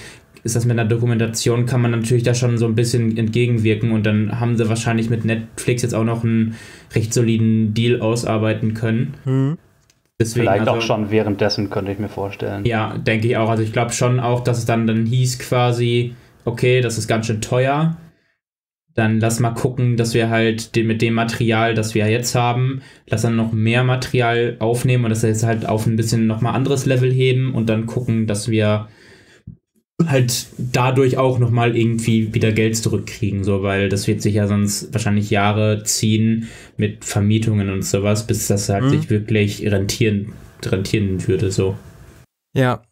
ist das mit einer Dokumentation, kann man natürlich da schon so ein bisschen entgegenwirken, und dann haben sie wahrscheinlich mit Netflix jetzt auch noch einen recht soliden Deal ausarbeiten können. Mhm. Deswegen, vielleicht also, auch schon währenddessen, könnte ich mir vorstellen. Ja, denke ich auch. Also ich glaube schon auch, dass es dann hieß quasi, okay, das ist ganz schön teuer, dann lass mal gucken, dass wir halt mit dem Material, das wir jetzt haben, lass dann noch mehr Material aufnehmen und das jetzt halt auf ein bisschen nochmal anderes Level heben und dann gucken, dass wir halt dadurch auch nochmal irgendwie wieder Geld zurückkriegen, so, weil das wird sich ja sonst wahrscheinlich Jahre ziehen mit Vermietungen und sowas, bis das halt sich wirklich rentieren würde, so. Ja,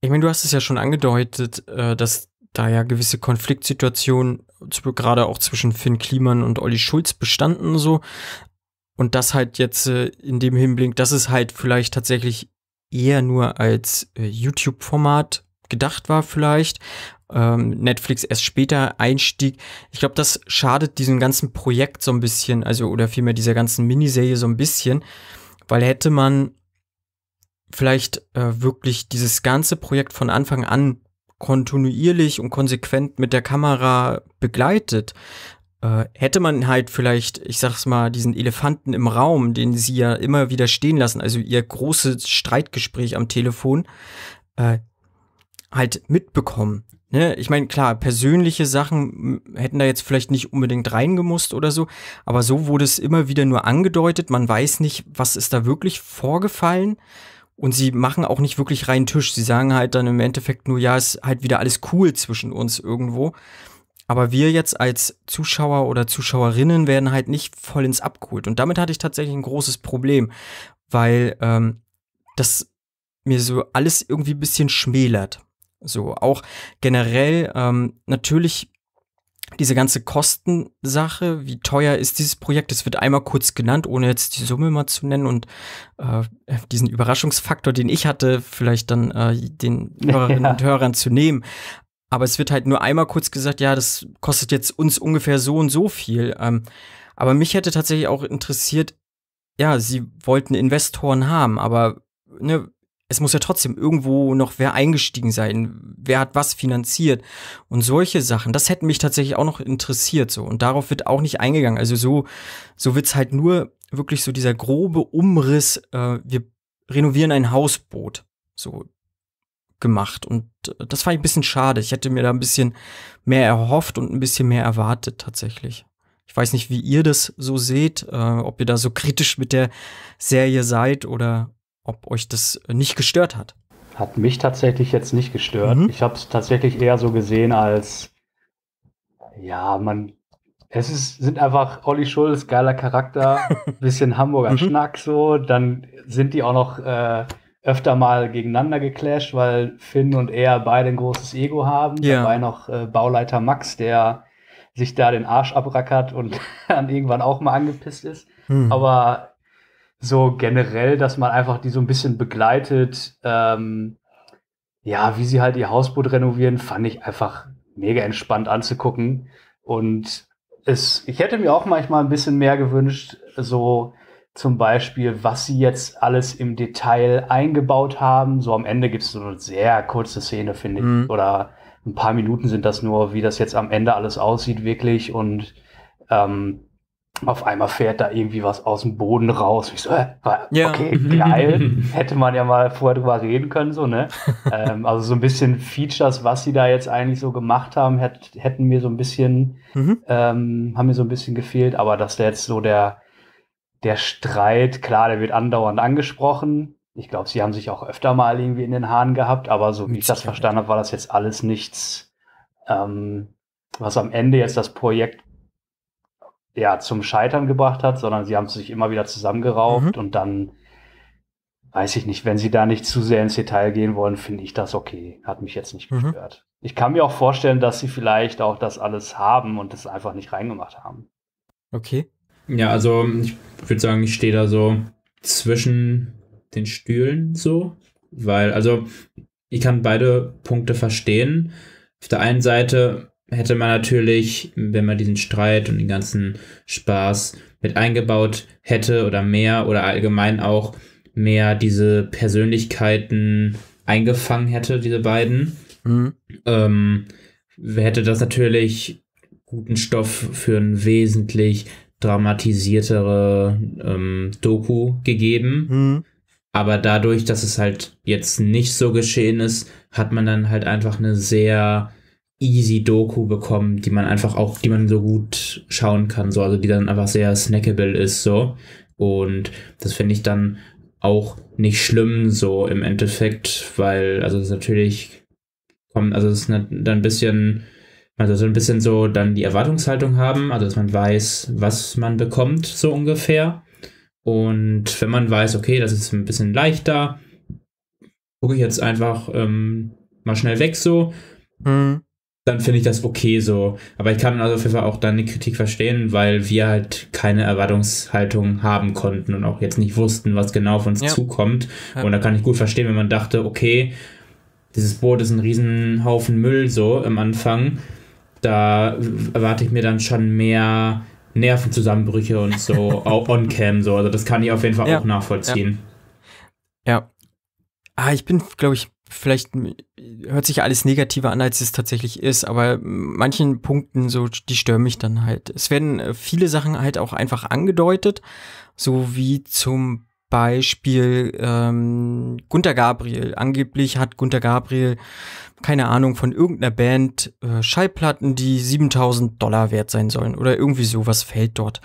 ich meine, du hast es ja schon angedeutet, dass da ja gewisse Konfliktsituationen gerade auch zwischen Fynn Kliemann und Olli Schulz bestanden, so, und das halt jetzt in dem Hinblick, dass es halt vielleicht tatsächlich eher nur als YouTube-Format gedacht war vielleicht, Netflix erst später einstieg. Ich glaube, das schadet diesem ganzen Projekt so ein bisschen, also oder vielmehr dieser ganzen Miniserie so ein bisschen, weil hätte man vielleicht wirklich dieses ganze Projekt von Anfang an kontinuierlich und konsequent mit der Kamera begleitet, hätte man halt vielleicht, ich sag's mal, diesen Elefanten im Raum, den sie ja immer wieder stehen lassen, also ihr großes Streitgespräch am Telefon, halt mitbekommen. Ne? Ich meine, klar, persönliche Sachen hätten da jetzt vielleicht nicht unbedingt reingemusst oder so, aber so wurde es immer wieder nur angedeutet, man weiß nicht, was ist da wirklich vorgefallen. Und sie machen auch nicht wirklich reinen Tisch. Sie sagen halt dann im Endeffekt nur, ja, ist halt wieder alles cool zwischen uns irgendwo. Aber wir jetzt als Zuschauer oder Zuschauerinnen werden halt nicht vollends abgeholt. Und damit hatte ich tatsächlich ein großes Problem, weil das mir so alles irgendwie ein bisschen schmälert. So, auch generell natürlich diese ganze Kostensache, wie teuer ist dieses Projekt? Es wird einmal kurz genannt, ohne jetzt die Summe mal zu nennen, und diesen Überraschungsfaktor, den ich hatte, vielleicht dann den Hörerinnen und Hörern zu nehmen. Aber es wird halt nur einmal kurz gesagt, ja, das kostet jetzt uns ungefähr so und so viel. Aber mich hätte tatsächlich auch interessiert, ja, sie wollten Investoren haben, aber ne, es muss ja trotzdem irgendwo noch wer eingestiegen sein, wer hat was finanziert und solche Sachen. Das hätte mich tatsächlich auch noch interessiert, so, und darauf wird auch nicht eingegangen. Also so wird's halt nur wirklich so dieser grobe Umriss, wir renovieren ein Hausboot, so gemacht, und das fand ich ein bisschen schade. Ich hätte mir da ein bisschen mehr erhofft und ein bisschen mehr erwartet tatsächlich. Ich weiß nicht, wie ihr das so seht, ob ihr da so kritisch mit der Serie seid oder ob euch das nicht gestört hat. Hat mich tatsächlich jetzt nicht gestört. Mhm. Ich habe es tatsächlich eher so gesehen als, ja, sind einfach Olli Schulz, geiler Charakter, bisschen Hamburger Schnack so, dann sind die auch noch öfter mal gegeneinander geclasht, weil Fynn und er beide ein großes Ego haben. Ja. Dabei noch Bauleiter Max, der sich da den Arsch abrackert und dann irgendwann auch mal angepisst ist. Mhm. Aber so generell, dass man einfach die so ein bisschen begleitet, ja, wie sie halt ihr Hausboot renovieren, fand ich einfach mega entspannt anzugucken. Und ich hätte mir auch manchmal ein bisschen mehr gewünscht, so zum Beispiel, was sie jetzt alles im Detail eingebaut haben. So am Ende gibt es so eine sehr kurze Szene, finde ich. Mhm. Oder ein paar Minuten sind das nur, wie das jetzt am Ende alles aussieht wirklich. Und auf einmal fährt da irgendwie was aus dem Boden raus. Ich so, okay, geil. Hätte man ja mal vorher drüber reden können, so, ne? Also so ein bisschen Features, was sie da jetzt eigentlich so gemacht haben, hätten mir so ein bisschen, haben mir so ein bisschen gefehlt. Aber dass da jetzt so der Streit, klar, der wird andauernd angesprochen. Ich glaube, sie haben sich auch öfter mal irgendwie in den Haaren gehabt. Aber so wie ich das verstanden habe, war das jetzt alles nichts, was am Ende jetzt das Projekt ja zum Scheitern gebracht hat, sondern sie haben sich immer wieder zusammengerauft, und dann weiß ich nicht, wenn sie da nicht zu sehr ins Detail gehen wollen, finde ich das okay. Hat mich jetzt nicht gestört. Ich kann mir auch vorstellen, dass sie vielleicht auch das alles haben und das einfach nicht reingemacht haben. Okay. Ja, also ich würde sagen, ich stehe da so zwischen den Stühlen so, weil, also ich kann beide Punkte verstehen. Auf der einen Seite hätte man natürlich, wenn man diesen Streit und den ganzen Spaß mit eingebaut hätte oder mehr oder allgemein auch mehr diese Persönlichkeiten eingefangen hätte, diese beiden, Mhm. Hätte das natürlich guten Stoff für ein wesentlich dramatisiertere Doku gegeben. Mhm. Aber dadurch, dass es halt jetzt nicht so geschehen ist, hat man dann halt einfach eine sehr easy Doku bekommen, die man einfach auch, die man so gut schauen kann, so, also die dann einfach sehr snackable ist, so. Und das finde ich dann auch nicht schlimm, so im Endeffekt, weil, also es natürlich kommt, also es ist dann ein bisschen, also so ein bisschen so dann die Erwartungshaltung haben, also dass man weiß, was man bekommt, so ungefähr. Und wenn man weiß, okay, das ist ein bisschen leichter, gucke ich jetzt einfach mal schnell weg, so, dann finde ich das okay, so. Aber ich kann also auf jeden Fall auch dann die Kritik verstehen, weil wir halt keine Erwartungshaltung haben konnten und auch jetzt nicht wussten, was genau auf uns zukommt. Ja. Und da kann ich gut verstehen, wenn man dachte, okay, dieses Boot ist ein Riesenhaufen Müll, so, im Anfang, da erwarte ich mir dann schon mehr Nervenzusammenbrüche und so, auch on-cam, so. Also das kann ich auf jeden Fall auch nachvollziehen. Ja. Ich bin, glaube ich, vielleicht hört sich alles negativer an, als es tatsächlich ist, aber manchen Punkten so, die stören mich dann halt. Es werden viele Sachen halt auch einfach angedeutet, so wie zum Beispiel Gunther Gabriel. Angeblich hat Gunther Gabriel, keine Ahnung, von irgendeiner Band Schallplatten, die $7.000 wert sein sollen oder irgendwie sowas fällt dort.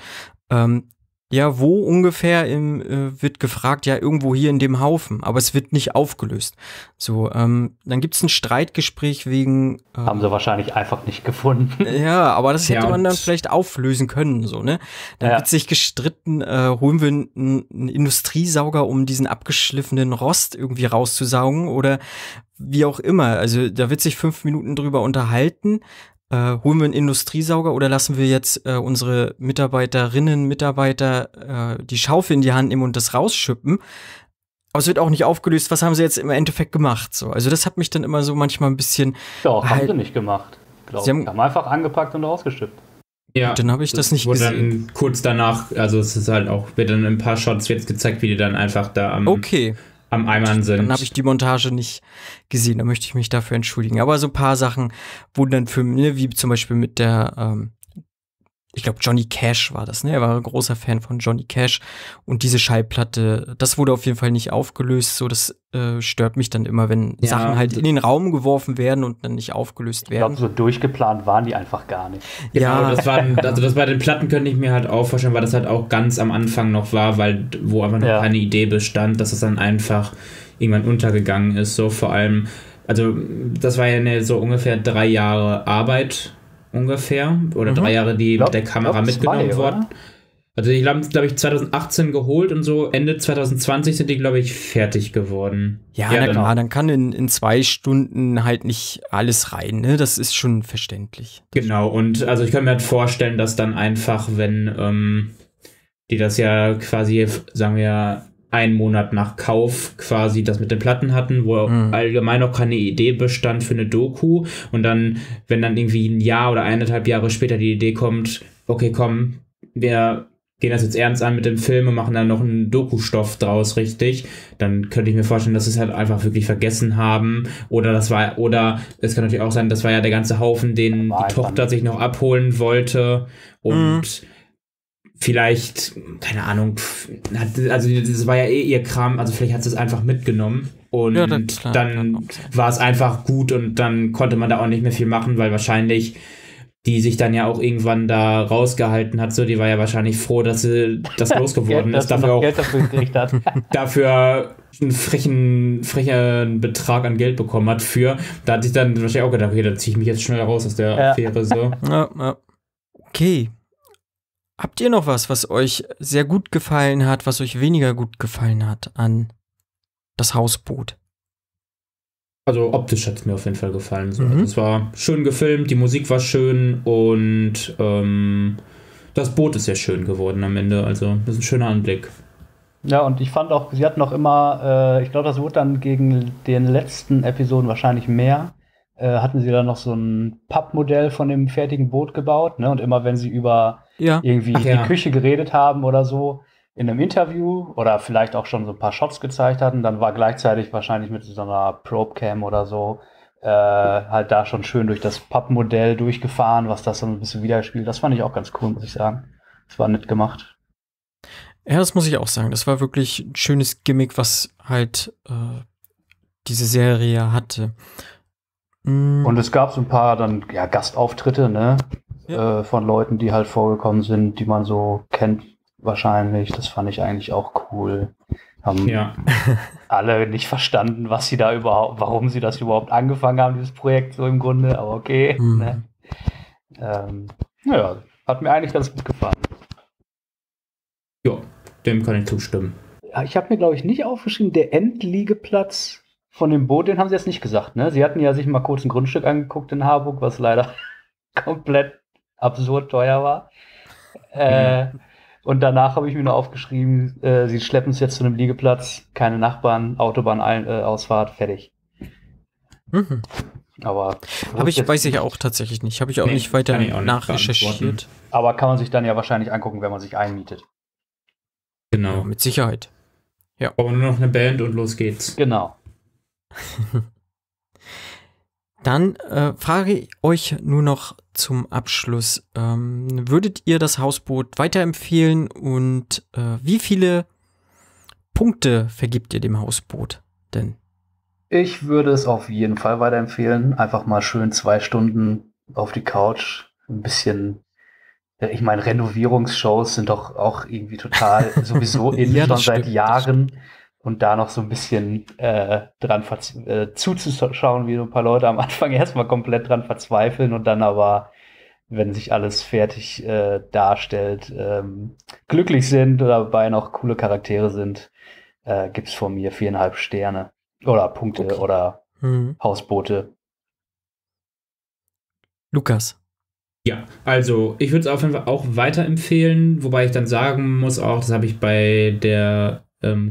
Ja, wo ungefähr im, wird gefragt, ja, irgendwo hier in dem Haufen, aber es wird nicht aufgelöst. So, dann gibt es ein Streitgespräch wegen haben sie wahrscheinlich einfach nicht gefunden. Ja, aber das hätte man dann vielleicht auflösen können, so, ne? Dann wird sich gestritten, holen wir einen Industriesauger, um diesen abgeschliffenen Rost irgendwie rauszusaugen oder wie auch immer. Also da wird sich 5 Minuten drüber unterhalten. Holen wir einen Industriesauger oder lassen wir jetzt unsere Mitarbeiterinnen, Mitarbeiter die Schaufel in die Hand nehmen und das rausschippen? Aber es wird auch nicht aufgelöst, was haben sie jetzt im Endeffekt gemacht? So, also das hat mich dann immer so manchmal ein bisschen... Ja, haben sie nicht gemacht, glaube ich. Sie haben einfach angepackt und rausgeschippt. Ja, und dann habe ich das nicht gesehen. Dann kurz danach, also es ist halt auch, wird dann in ein paar Shots jetzt gezeigt, wie die dann einfach da am... Okay. Am Eimern sind. Dann habe ich die Montage nicht gesehen, da möchte ich mich dafür entschuldigen. Aber so ein paar Sachen wurden dann für mich, wie zum Beispiel mit der, ich glaube Johnny Cash war das, ne? Er war ein großer Fan von Johnny Cash und diese Schallplatte, das wurde auf jeden Fall nicht aufgelöst, so, das stört mich dann immer, wenn Sachen halt in den Raum geworfen werden und dann nicht aufgelöst werden. Ich glaube, so durchgeplant waren die einfach gar nicht. Ja, genau, das waren, also das bei den Platten könnte ich mir halt auch vorstellen, weil das halt auch ganz am Anfang noch war, weil wo einfach noch keine Idee bestand, dass es dann einfach irgendwann untergegangen ist, so vor allem, also das war ja eine, so ungefähr 3 Jahre Arbeit ungefähr, oder 3 Jahre, die mit der Kamera mitgenommen wurden. Also die haben es, glaube ich, 2018 geholt und so Ende 2020 sind die, glaube ich, fertig geworden. Ja, na klar, dann kann in 2 Stunden halt nicht alles rein, ne? Das ist schon verständlich. Genau, und also ich kann mir halt vorstellen, dass dann einfach, wenn die das ja quasi, sagen wir, 1 Monat nach Kauf quasi das mit den Platten hatten, wo allgemein auch keine Idee bestand für eine Doku und dann, wenn dann irgendwie ein Jahr oder 1,5 Jahre später die Idee kommt, okay, komm, wir gehen das jetzt ernst an mit dem Film und machen dann noch einen Doku-Stoff draus, richtig, dann könnte ich mir vorstellen, dass sie es halt einfach wirklich vergessen haben oder das war, oder es kann natürlich auch sein, das war ja der ganze Haufen, den die Tochter sich noch abholen wollte und vielleicht, keine Ahnung, also das war ja eh ihr Kram, also vielleicht hat sie es einfach mitgenommen und ja, dann war es einfach gut und dann konnte man da auch nicht mehr viel machen, weil wahrscheinlich die sich dann ja auch irgendwann da rausgehalten hat, so, die war ja wahrscheinlich froh, dass sie das losgeworden ist, dafür auch Geld dafür gekriegt hat. Dafür einen frechen Betrag an Geld bekommen hat für, da hat sich dann wahrscheinlich auch gedacht, okay, da ziehe ich mich jetzt schnell raus aus der Affäre, so. Ja. Okay. Habt ihr noch was euch sehr gut gefallen hat, was euch weniger gut gefallen hat an Das Hausboot? Also optisch hat es mir auf jeden Fall gefallen. So. Also es war schön gefilmt, die Musik war schön und das Boot ist sehr schön geworden am Ende. Also das ist ein schöner Anblick. Ja, und ich fand auch, sie hatten noch immer, ich glaube, das wurde dann gegen den letzten Episoden wahrscheinlich mehr, hatten sie dann noch so ein Pappmodell von dem fertigen Boot gebaut, ne? Und immer wenn sie über irgendwie die Küche geredet haben oder so in einem Interview oder vielleicht auch schon so ein paar Shots gezeigt hatten, dann war gleichzeitig wahrscheinlich mit so einer Probe-Cam oder so halt da schon schön durch das Pappmodell durchgefahren, was das dann ein bisschen widerspielt. Das fand ich auch ganz cool, muss ich sagen. Das war nett gemacht. Ja, das muss ich auch sagen. Das war wirklich ein schönes Gimmick, was halt diese Serie hatte. Und es gab so ein paar dann ja Gastauftritte, ne? Ja. Von Leuten, die halt vorgekommen sind, die man so kennt wahrscheinlich. Das fand ich eigentlich auch cool. Haben alle nicht verstanden, was sie da überhaupt, warum sie das überhaupt angefangen haben, dieses Projekt so im Grunde, aber okay. Mhm. Ne? Naja, hat mir eigentlich ganz gut gefallen. Ja, dem kann ich zustimmen. Ich habe mir, glaube ich, nicht aufgeschrieben, der Endliegeplatz von dem Boot, den haben sie jetzt nicht gesagt, ne? Sie hatten ja sich mal kurz ein Grundstück angeguckt in Harburg, was leider komplett absurd teuer war. Und danach habe ich mir nur aufgeschrieben, sie schleppen es jetzt zu einem Liegeplatz, keine Nachbarn, Autobahnausfahrt, fertig. Mhm. Aber weiß ich auch tatsächlich nicht. Habe ich auch nicht weiter nachrecherchiert. Aber kann man sich dann ja wahrscheinlich angucken, wenn man sich einmietet. Genau. Ja, mit Sicherheit. Ja. Aber nur noch eine Band und los geht's. Genau. Dann frage ich euch nur noch zum Abschluss. Würdet ihr das Hausboot weiterempfehlen und wie viele Punkte vergibt ihr dem Hausboot denn? Ich würde es auf jeden Fall weiterempfehlen. Einfach mal schön 2 Stunden auf die Couch. Ein bisschen, ich meine, Renovierungsshows sind doch auch irgendwie total sowieso in schon seit Jahren. Und da noch so ein bisschen dran zuzuschauen, wie so ein paar Leute am Anfang erstmal komplett dran verzweifeln und dann aber, wenn sich alles fertig darstellt, glücklich sind oder dabei noch coole Charaktere sind, gibt es von mir 4,5 Sterne oder Punkte oder Hausboote. Lukas. Ja, also ich würde es auf jeden Fall auch weiterempfehlen, wobei ich dann sagen muss auch, das habe ich bei der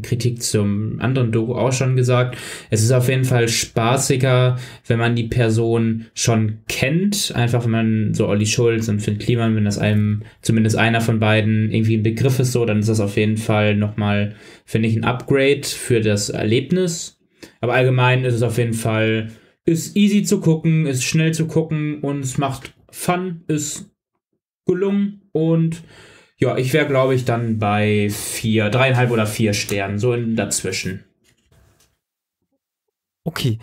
Kritik zum anderen Doku auch schon gesagt. Es ist auf jeden Fall spaßiger, wenn man die Person schon kennt. Einfach, wenn man so Olli Schulz und Fynn Kliemann, wenn das einem zumindest einer von beiden irgendwie ein Begriff ist, so, dann ist das auf jeden Fall nochmal, finde ich, ein Upgrade für das Erlebnis. Aber allgemein ist es auf jeden Fall, ist easy zu gucken, ist schnell zu gucken und es macht Fun, ist gelungen und ja, ich wäre, glaube ich, dann bei 3,5 oder 4 Sternen, so dazwischen. Okay.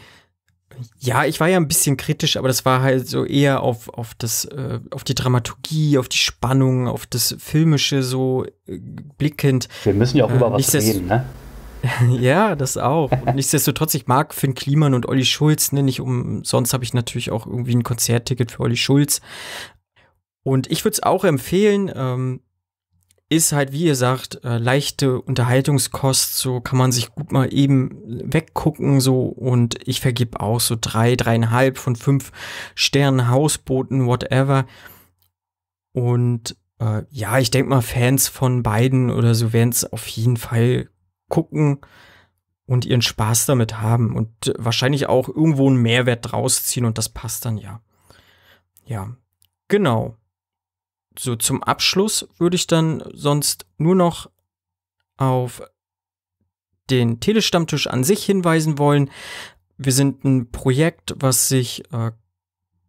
Ja, ich war ja ein bisschen kritisch, aber das war halt so eher auf die Dramaturgie, auf die Spannung, auf das Filmische so blickend. Wir müssen ja auch über was reden, ne? Ja, das auch. Und nichtsdestotrotz, ich mag Fynn Kliemann und Olli Schulz, ne? Nicht umsonst habe ich natürlich auch irgendwie ein Konzertticket für Olli Schulz. Und ich würde es auch empfehlen, ist halt, wie ihr sagt, leichte Unterhaltungskost, so kann man sich gut mal eben weggucken, so, und ich vergebe auch so 3,5 von 5 Sternen, Hausbooten, whatever. Und ja, ich denke mal, Fans von beiden oder so werden es auf jeden Fall gucken und ihren Spaß damit haben und wahrscheinlich auch irgendwo einen Mehrwert draus ziehen und das passt dann ja. Ja, genau. So, zum Abschluss würde ich dann sonst nur noch auf den Tele-Stammtisch an sich hinweisen wollen. Wir sind ein Projekt, was sich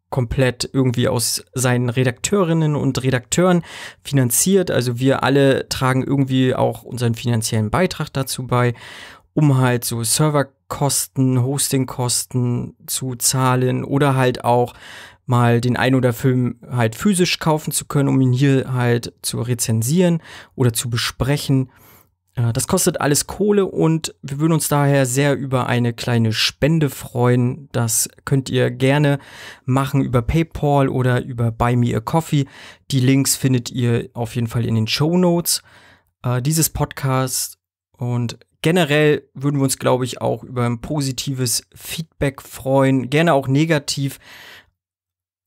komplett irgendwie aus seinen Redakteurinnen und Redakteuren finanziert. Also wir alle tragen irgendwie auch unseren finanziellen Beitrag dazu bei, um halt so Serverkosten, Hostingkosten zu zahlen oder halt auch mal den einen oder Film halt physisch kaufen zu können, um ihn hier halt zu rezensieren oder zu besprechen. Das kostet alles Kohle und wir würden uns daher sehr über eine kleine Spende freuen. Das könnt ihr gerne machen über PayPal oder über Buy Me a Coffee. Die Links findet ihr auf jeden Fall in den Shownotes dieses Podcasts. Und generell würden wir uns, glaube ich, auch über ein positives Feedback freuen. Gerne auch negativ.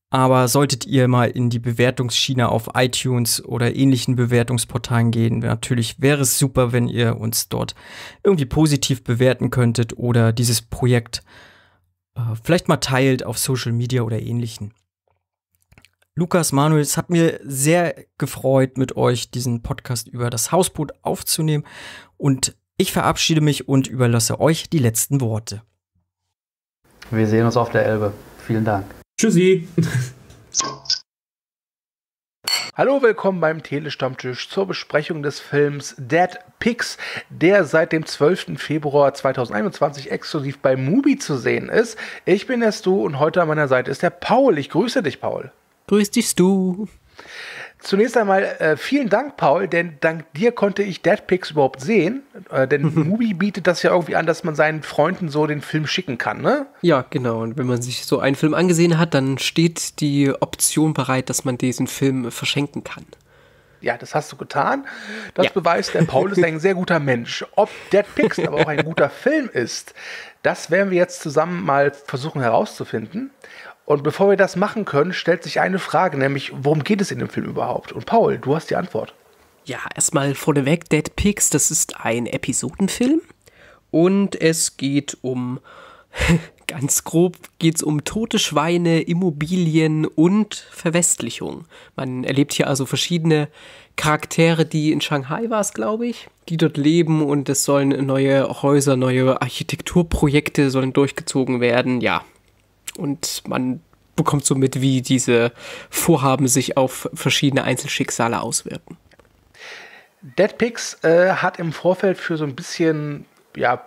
Aber solltet ihr mal in die Bewertungsschiene auf iTunes oder ähnlichen Bewertungsportalen gehen, natürlich wäre es super, wenn ihr uns dort irgendwie positiv bewerten könntet oder dieses Projekt vielleicht mal teilt auf Social Media oder ähnlichen. Lukas, Manuel, es hat mir sehr gefreut, mit euch diesen Podcast über das Hausboot aufzunehmen und ich verabschiede mich und überlasse euch die letzten Worte. Wir sehen uns auf der Elbe. Vielen Dank. Tschüssi. Hallo, willkommen beim Tele-Stammtisch zur Besprechung des Films Dead Pigs, der seit dem 12. Februar 2021 exklusiv bei Mubi zu sehen ist. Ich bin der Stu und heute an meiner Seite ist der Paul. Ich grüße dich, Paul. Grüß dich, Stu. Zunächst einmal vielen Dank, Paul, denn dank dir konnte ich Dead Pigs überhaupt sehen. Denn Mubi bietet das ja irgendwie an, dass man seinen Freunden so den Film schicken kann, ne? Ja, genau. Und wenn man sich so einen Film angesehen hat, dann steht die Option bereit, dass man diesen Film verschenken kann. Ja, das hast du getan. Das beweist, der Paul ist ein sehr guter Mensch. Ob Dead Pigs aber auch ein guter Film ist, das werden wir jetzt zusammen mal versuchen herauszufinden. Und bevor wir das machen können, stellt sich eine Frage, nämlich, worum geht es in dem Film überhaupt? Und Paul, du hast die Antwort. Ja, erstmal vorneweg, Dead Pigs, das ist ein Episodenfilm. Und es geht um, ganz grob, geht es um tote Schweine, Immobilien und Verwestlichung. Man erlebt hier also verschiedene Charaktere, die in Shanghai war es, glaube ich, die dort leben und es sollen neue Häuser, neue Architekturprojekte sollen durchgezogen werden, ja. Und man bekommt so mit, wie diese Vorhaben sich auf verschiedene Einzelschicksale auswirken. Dead Pigs hat im Vorfeld für so ein bisschen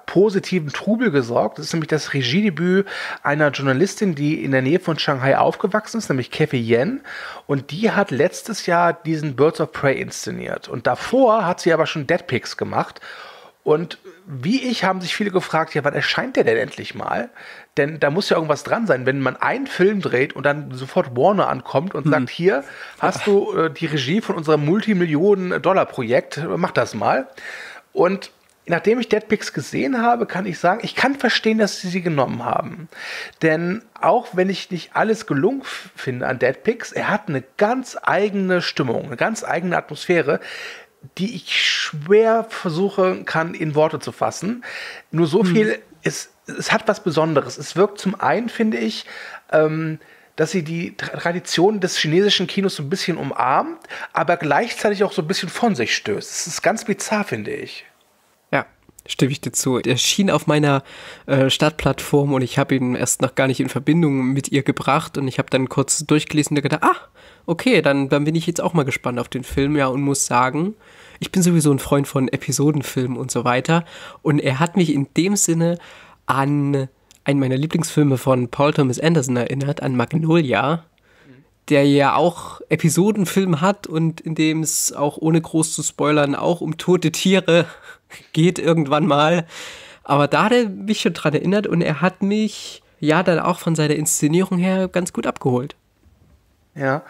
positiven Trubel gesorgt. Das ist nämlich das Regiedebüt einer Journalistin, die in der Nähe von Shanghai aufgewachsen ist, nämlich Cathy Yan. Und die hat letztes Jahr diesen Birds of Prey inszeniert. Und davor hat sie aber schon Dead Pigs gemacht. Und wie ich haben sich viele gefragt, ja, wann erscheint der denn endlich mal? Denn da muss ja irgendwas dran sein, wenn man einen Film dreht und dann sofort Warner ankommt und sagt, hier hast du die Regie von unserem Multimillionen-Dollar-Projekt, mach das mal. Und nachdem ich Dead Pigs gesehen habe, kann ich sagen, ich kann verstehen, dass sie genommen haben. Denn auch wenn ich nicht alles gelungen finde an Dead Pigs, er hat eine ganz eigene Stimmung, eine ganz eigene Atmosphäre, die ich schwer versuchen kann, in Worte zu fassen. Nur so viel, es hat was Besonderes. Es wirkt zum einen, finde ich, dass sie die Tradition des chinesischen Kinos so ein bisschen umarmt, aber gleichzeitig auch so ein bisschen von sich stößt. Es ist ganz bizarr, finde ich. Ja, stimme ich dir zu. Er schien auf meiner Startplattform und ich habe ihn erst noch gar nicht in Verbindung mit ihr gebracht und ich habe dann kurz durchgelesen und gedacht, okay, dann bin ich jetzt auch mal gespannt auf den Film, ja, und muss sagen, ich bin sowieso ein Freund von Episodenfilmen und so weiter. Und er hat mich in dem Sinne an einen meiner Lieblingsfilme von Paul Thomas Anderson erinnert, an Magnolia, der ja auch Episodenfilm hat und in dem es auch, ohne groß zu spoilern, auch um tote Tiere geht irgendwann mal. Aber da hat er mich schon dran erinnert und er hat mich ja dann auch von seiner Inszenierung her ganz gut abgeholt. Ja,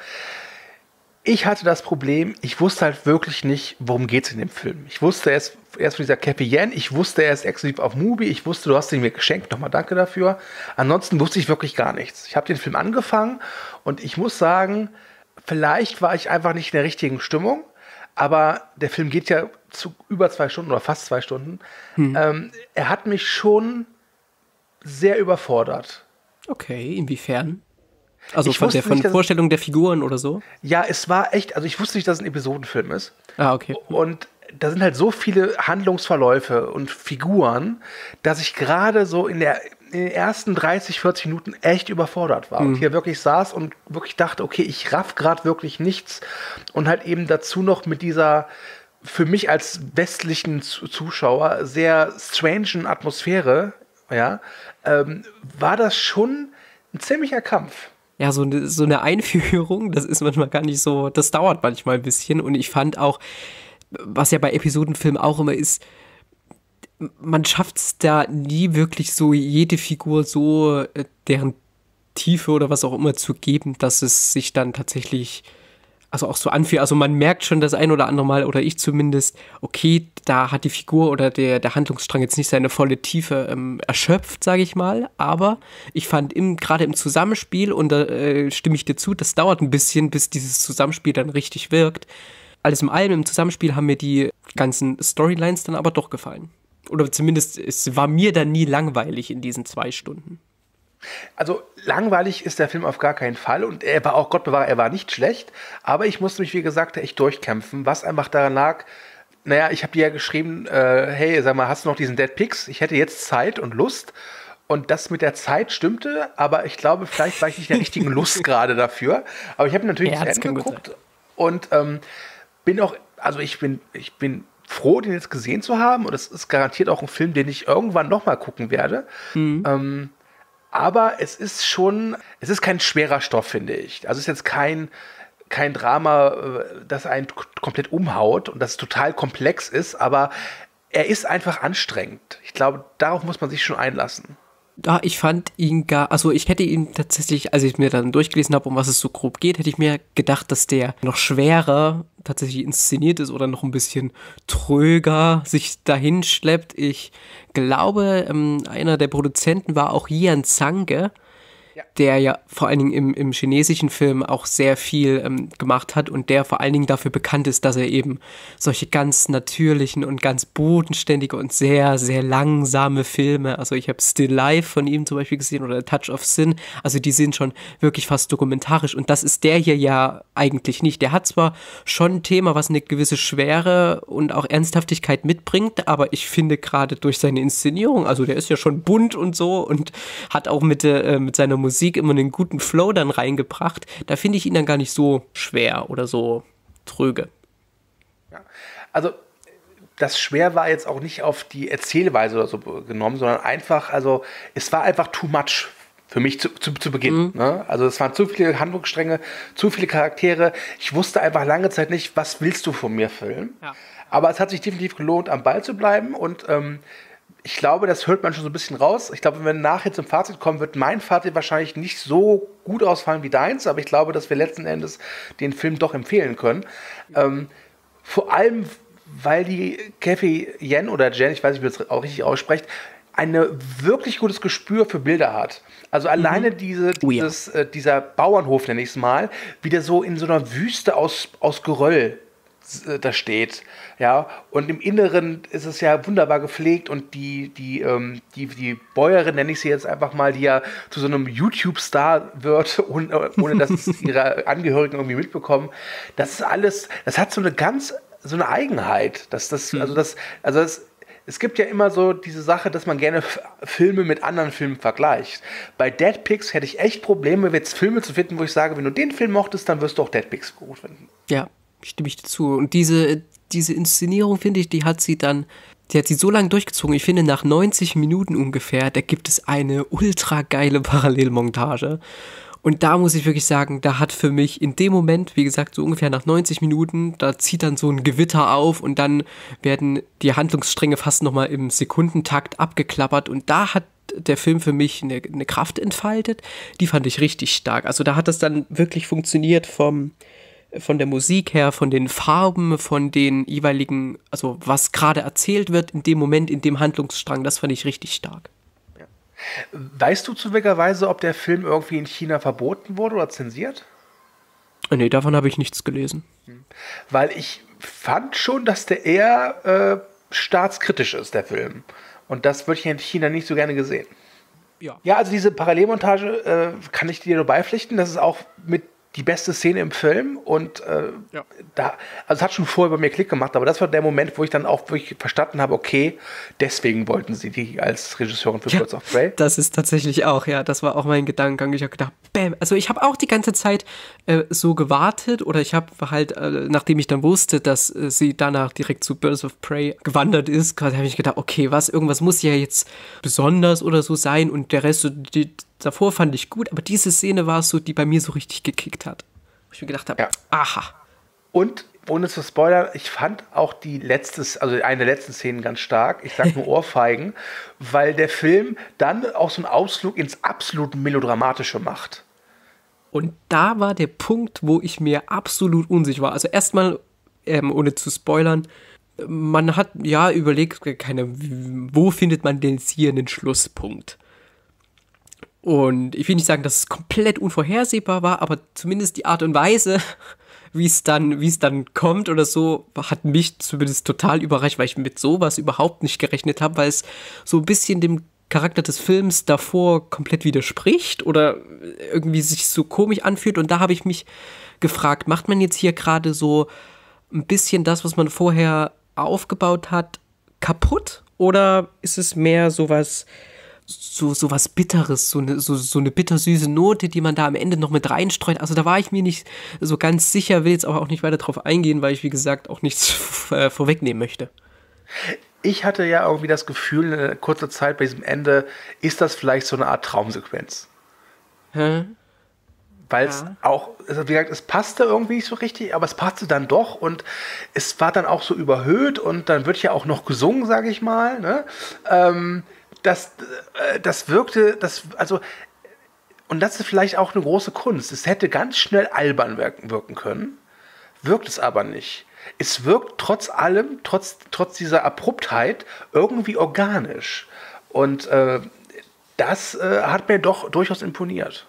ich hatte das Problem, ich wusste halt wirklich nicht, worum geht es in dem Film. Ich wusste erst von dieser Cathy Yan, ich wusste erst exklusiv auf Mubi, ich wusste, du hast ihn mir geschenkt, nochmal danke dafür. Ansonsten wusste ich wirklich gar nichts. Ich habe den Film angefangen und ich muss sagen, vielleicht war ich einfach nicht in der richtigen Stimmung, aber der Film geht ja zu über 2 Stunden oder fast 2 Stunden. Er hat mich schon sehr überfordert. Okay, inwiefern? Also von der Vorstellung der Figuren oder so? Ja, es war echt, also ich wusste nicht, dass es ein Episodenfilm ist. Ah, okay. Und da sind halt so viele Handlungsverläufe und Figuren, dass ich gerade so in den ersten 30, 40 Minuten echt überfordert war. Und hier wirklich saß und wirklich dachte, okay, ich raff gerade wirklich nichts. Und halt eben dazu noch mit dieser, für mich als westlichen Zuschauer, sehr strangen Atmosphäre, ja, war das schon ein ziemlicher Kampf. Ja, so eine Einführung, das ist manchmal gar nicht so, das dauert manchmal ein bisschen. Und ich fand auch, was ja bei Episodenfilmen auch immer ist, man schafft es da nie wirklich so, jede Figur so deren Tiefe oder was auch immer zu geben, dass es sich dann tatsächlich, also auch so anfühlt. Also man merkt schon das ein oder andere Mal, oder ich zumindest, okay, da hat die Figur oder der Handlungsstrang jetzt nicht seine volle Tiefe erschöpft, sage ich mal. Aber ich fand gerade im Zusammenspiel, und da stimme ich dir zu, das dauert ein bisschen, bis dieses Zusammenspiel dann richtig wirkt. Alles in allem, im Zusammenspiel haben mir die ganzen Storylines dann aber doch gefallen. Oder zumindest, es war mir dann nie langweilig in diesen 2 Stunden. Also langweilig ist der Film auf gar keinen Fall und er war auch, Gott bewahre, er war nicht schlecht, aber ich musste mich, wie gesagt, echt durchkämpfen, was einfach daran lag, naja, ich habe dir ja geschrieben, hey, sag mal, hast du noch diesen Dead Pigs? Ich hätte jetzt Zeit und Lust Und das mit der Zeit stimmte, aber ich glaube, vielleicht war ich nicht in der richtigen Lust gerade dafür. Aber ich habe natürlich nicht angeguckt und bin auch, also ich bin froh, den jetzt gesehen zu haben. Und es ist garantiert auch ein Film, den ich irgendwann nochmal gucken werde. Mhm. Aber es ist kein schwerer Stoff, finde ich. Also es ist jetzt kein Drama, das einen komplett umhaut und das total komplex ist, aber er ist einfach anstrengend. Ich glaube, darauf muss man sich schon einlassen. Ja, ich fand ihn ich hätte ihn tatsächlich, als ich mir dann durchgelesen habe, um was es so grob geht, hätte ich mir gedacht, dass der noch schwerer tatsächlich inszeniert ist oder noch ein bisschen tröger sich dahin schleppt. Ich glaube, einer der Produzenten war auch Jia Zhangke, der ja vor allen Dingen im chinesischen Film auch sehr viel gemacht hat und der vor allen Dingen dafür bekannt ist, dass er eben solche ganz natürlichen und ganz bodenständige und sehr, sehr langsame Filme, also ich habe Still Life von ihm zum Beispiel gesehen oder Touch of Sin, also die sind schon wirklich fast dokumentarisch und das ist der hier ja eigentlich nicht. Der hat zwar schon ein Thema, was eine gewisse Schwere und auch Ernsthaftigkeit mitbringt, aber ich finde gerade durch seine Inszenierung, also der ist ja schon bunt und so und hat auch mit seiner Musik immer einen guten Flow dann reingebracht, da finde ich ihn dann gar nicht so schwer oder so tröge. Ja, also das schwer war jetzt auch nicht auf die Erzählweise oder so genommen, sondern einfach, also es war einfach too much für mich zu Beginn. Mhm. Ne? Also es waren zu viele Handlungsstränge, zu viele Charaktere. Ich wusste einfach lange Zeit nicht, was willst du von mir, Film? Ja. Aber es hat sich definitiv gelohnt, am Ball zu bleiben und ich glaube, das hört man schon so ein bisschen raus. Ich glaube, wenn wir nachher zum Fazit kommen, wird mein Fazit wahrscheinlich nicht so gut ausfallen wie deins, aber ich glaube, dass wir letzten Endes den Film doch empfehlen können. Vor allem, weil die Cathy Yan oder Jen, ich weiß nicht, wie man das auch richtig ausspricht, ein wirklich gutes Gespür für Bilder hat. Also alleine dieser Bauernhof, nenne ich es mal, wie der so in so einer Wüste aus Geröll da steht, ja, und im Inneren ist es ja wunderbar gepflegt und die Bäuerin, nenne ich sie jetzt einfach mal, die ja zu so einem YouTube-Star wird, ohne dass es ihre Angehörigen irgendwie mitbekommen, das ist alles, das hat so eine Eigenheit, dass es gibt ja immer so diese Sache, dass man gerne Filme mit anderen Filmen vergleicht. Bei Dead Pigs hätte ich echt Probleme, jetzt Filme zu finden, wo ich sage, wenn du den Film mochtest, dann wirst du auch Dead Pigs gut finden. Ja. Stimme ich dazu. Und diese Inszenierung, finde ich, die hat sie so lange durchgezogen. Ich finde, nach 90 Minuten ungefähr, da gibt es eine ultra geile Parallelmontage. Und da muss ich wirklich sagen, da hat für mich in dem Moment, wie gesagt, so ungefähr nach 90 Minuten, da zieht dann so ein Gewitter auf und dann werden die Handlungsstränge fast nochmal im Sekundentakt abgeklappert. Und da hat der Film für mich eine Kraft entfaltet, die fand ich richtig stark. Also da hat das dann wirklich funktioniert von der Musik her, von den Farben, von den jeweiligen, also was gerade erzählt wird in dem Moment, in dem Handlungsstrang, das fand ich richtig stark. Ja. Weißt du zufälligerweise, ob der Film irgendwie in China verboten wurde oder zensiert? Nee, davon habe ich nichts gelesen. Weil ich fand schon, dass der eher staatskritisch ist, der Film. Und das würde ich in China nicht so gerne gesehen. Ja, also diese Parallelmontage kann ich dir nur beipflichten, das ist auch mit die beste Szene im Film und es hat schon vorher bei mir Klick gemacht, aber das war der Moment, wo ich dann auch wirklich verstanden habe, okay, deswegen wollten sie die als Regisseurin für Birds of Prey. Das ist tatsächlich auch, ja, das war auch mein Gedankengang. Ich habe gedacht, bäm, also ich habe auch die ganze Zeit so gewartet oder ich habe halt, nachdem ich dann wusste, dass sie danach direkt zu Birds of Prey gewandert ist, gerade habe ich gedacht, okay, was, irgendwas muss ja jetzt besonders oder so sein und der Rest, davor fand ich gut, aber diese Szene war es so, die bei mir so richtig gekickt hat. Wo ich mir gedacht habe, aha. Und, ohne zu spoilern, ich fand auch eine der letzten Szenen ganz stark, ich sag nur Ohrfeigen, weil der Film dann auch so einen Ausflug ins absolut Melodramatische macht. Und da war der Punkt, wo ich mir absolut unsicher war. Also erstmal, ohne zu spoilern, man hat ja überlegt, wo findet man denn hier einen Schlusspunkt? Und ich will nicht sagen, dass es komplett unvorhersehbar war, aber zumindest die Art und Weise, wie es dann kommt oder so, hat mich zumindest total überrascht, weil ich mit sowas überhaupt nicht gerechnet habe, weil es so ein bisschen dem Charakter des Films davor komplett widerspricht oder irgendwie sich so komisch anfühlt. Und da habe ich mich gefragt, macht man jetzt hier gerade so ein bisschen das, was man vorher aufgebaut hat, kaputt? Oder ist es mehr sowas so was Bitteres, so eine bittersüße Note, die man da am Ende noch mit reinstreut. Also da war ich mir nicht so ganz sicher, will jetzt auch nicht weiter drauf eingehen, weil ich, wie gesagt, auch nichts vorwegnehmen möchte. Ich hatte ja irgendwie das Gefühl, in kurzer Zeit bei diesem Ende, ist das vielleicht so eine Art Traumsequenz. Weil es auch, also wie gesagt, es passte irgendwie nicht so richtig, aber es passte dann doch und es war dann auch so überhöht und dann wird ja auch noch gesungen, sage ich mal, ne? Das wirkte, also, und das ist vielleicht auch eine große Kunst. Es hätte ganz schnell albern wirken können, wirkt es aber nicht. Es wirkt trotz allem, trotz dieser Abruptheit, irgendwie organisch. Und das hat mir doch durchaus imponiert.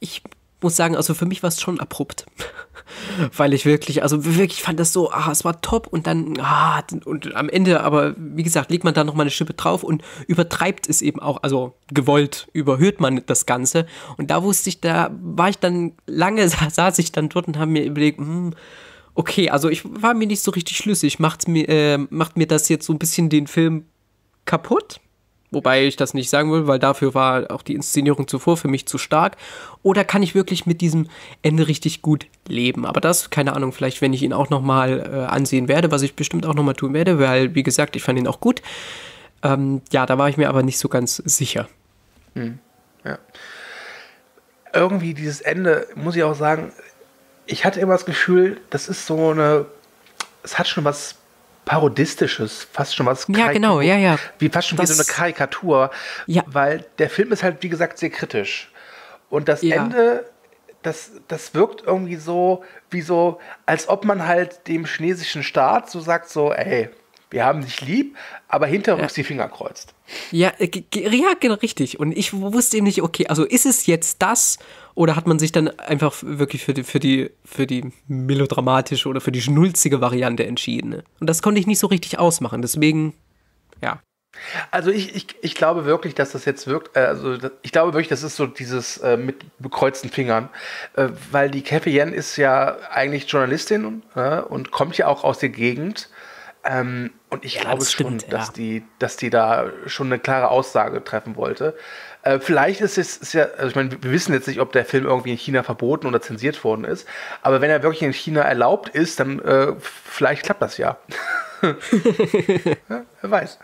Ich muss sagen, also für mich war es schon abrupt. Weil ich wirklich fand das so, es war top und dann, und am Ende, aber wie gesagt, legt man da nochmal eine Schippe drauf und übertreibt es eben auch, also gewollt überhöht man das Ganze. Und da wusste ich, da war ich dann lange, saß ich dann dort und habe mir überlegt, okay, also ich war mir nicht so richtig schlüssig, macht mir das jetzt so ein bisschen den Film kaputt? Wobei ich das nicht sagen will, weil dafür war auch die Inszenierung zuvor für mich zu stark. Oder kann ich wirklich mit diesem Ende richtig gut leben? Aber das, keine Ahnung, vielleicht, wenn ich ihn auch nochmal ansehen werde, was ich bestimmt auch nochmal tun werde, weil, wie gesagt, ich fand ihn auch gut. Ja, da war ich mir aber nicht so ganz sicher. Ja. Irgendwie dieses Ende, muss ich auch sagen, ich hatte immer das Gefühl, das ist so eine, es hat schon was Parodistisches, fast schon was, ja, genau, ja. Wie fast schon wie so eine Karikatur, ja. Weil der Film ist halt, wie gesagt, sehr kritisch. Und das Ende, das wirkt irgendwie so, wie so, als ob man halt dem chinesischen Staat so sagt, so, ey, wir haben dich lieb, aber hinterrücks die Finger kreuzt. Ja, richtig. Und ich wusste eben nicht, okay, also ist es jetzt das oder hat man sich dann einfach wirklich für die melodramatische oder für die schnulzige Variante entschieden? Und das konnte ich nicht so richtig ausmachen. Deswegen, ja. Also ich glaube wirklich, dass das jetzt wirkt, also ich glaube wirklich, das ist so dieses mit bekreuzten Fingern, weil die Cathy Yan ist ja eigentlich Journalistin und kommt ja auch aus der Gegend. Und ich glaube schon, dass die da schon eine klare Aussage treffen wollte. Vielleicht ist ja, also ich meine, wir wissen jetzt nicht, ob der Film irgendwie in China verboten oder zensiert worden ist, aber wenn er wirklich in China erlaubt ist, dann vielleicht klappt das ja. Ja, wer weiß.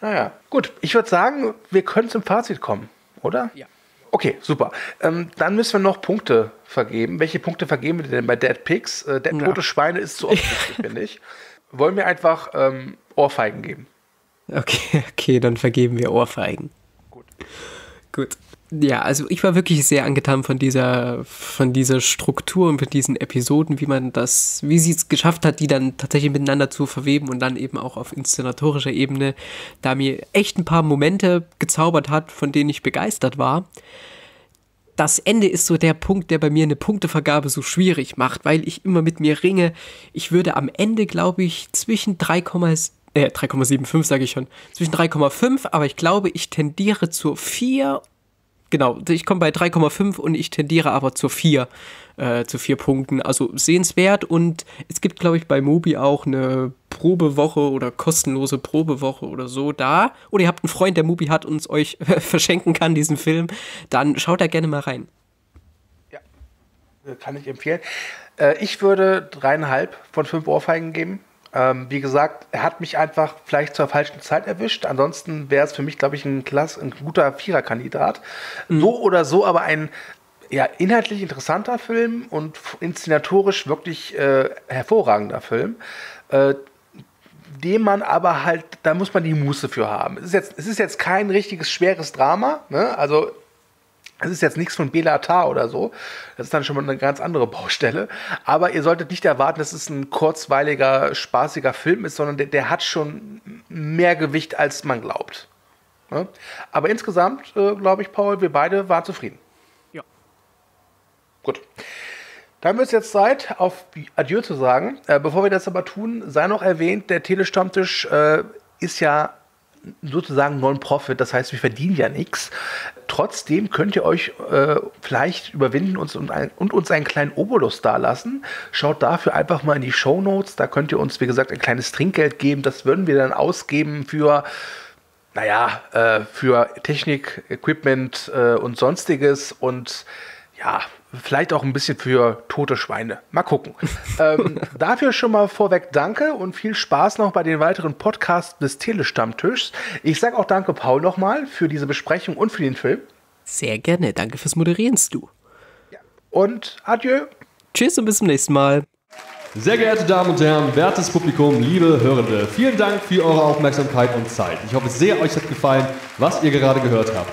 Naja, gut, ich würde sagen, wir können zum Fazit kommen, oder? Ja. Okay, super. Dann müssen wir noch Punkte vergeben. Welche Punkte vergeben wir denn bei Dead Pigs? Tote Schweine ist zu offensichtlich, finde ich. Wollen wir einfach Ohrfeigen geben? Okay, dann vergeben wir Ohrfeigen. Gut. Ja, also ich war wirklich sehr angetan von dieser Struktur und von diesen Episoden, wie sie es geschafft hat, die dann tatsächlich miteinander zu verweben und dann eben auch auf inszenatorischer Ebene, da mir echt ein paar Momente gezaubert hat, von denen ich begeistert war. Das Ende ist so der Punkt, der bei mir eine Punktevergabe so schwierig macht, weil ich immer mit mir ringe. Ich würde am Ende, glaube ich, zwischen 3,75 sage ich schon, zwischen 3,5, aber ich glaube, ich tendiere zur 4. Genau, ich komme bei 3,5 und ich tendiere aber zur 4. Zu 4 Punkten. Also sehenswert, und es gibt, glaube ich, bei Mubi auch eine Probewoche oder kostenlose Probewoche oder so da. Oder ihr habt einen Freund, der Mubi hat und es euch verschenken kann, diesen Film. Dann schaut da gerne mal rein. Ja, kann ich empfehlen. Ich würde 3,5 von 5 Ohrfeigen geben. Wie gesagt, er hat mich einfach vielleicht zur falschen Zeit erwischt. Ansonsten wäre es für mich, glaube ich, ein guter Viererkandidat. So oder so, aber ein inhaltlich interessanter Film und inszenatorisch wirklich hervorragender Film, dem man aber halt, da muss man die Muße für haben. Es ist jetzt kein richtiges schweres Drama, ne? Also es ist jetzt nichts von Béla Tarr oder so. Das ist dann schon mal eine ganz andere Baustelle. Aber ihr solltet nicht erwarten, dass es ein kurzweiliger, spaßiger Film ist, sondern der hat schon mehr Gewicht, als man glaubt. Ja? Aber insgesamt, glaube ich, Paul, wir beide waren zufrieden. Ja. Gut. Dann wird es jetzt Zeit, auf Adieu zu sagen. Bevor wir das aber tun, sei noch erwähnt, der Tele-Stammtisch ist ja sozusagen Non-Profit, das heißt, wir verdienen ja nichts. Trotzdem könnt ihr euch vielleicht überwinden und uns einen kleinen Obolus dalassen. Schaut dafür einfach mal in die Shownotes, da könnt ihr uns, wie gesagt, ein kleines Trinkgeld geben. Das würden wir dann ausgeben für naja, für Technik, Equipment und Sonstiges und ja, vielleicht auch ein bisschen für tote Schweine. Mal gucken. Dafür schon mal vorweg danke und viel Spaß noch bei den weiteren Podcasts des Tele-Stammtischs. Ich sage auch danke, Paul, nochmal für diese Besprechung und für den Film. Sehr gerne. Danke fürs Moderieren, Stu. Ja. Und adieu. Tschüss und bis zum nächsten Mal. Sehr geehrte Damen und Herren, wertes Publikum, liebe Hörende, vielen Dank für eure Aufmerksamkeit und Zeit. Ich hoffe sehr, euch hat gefallen, was ihr gerade gehört habt.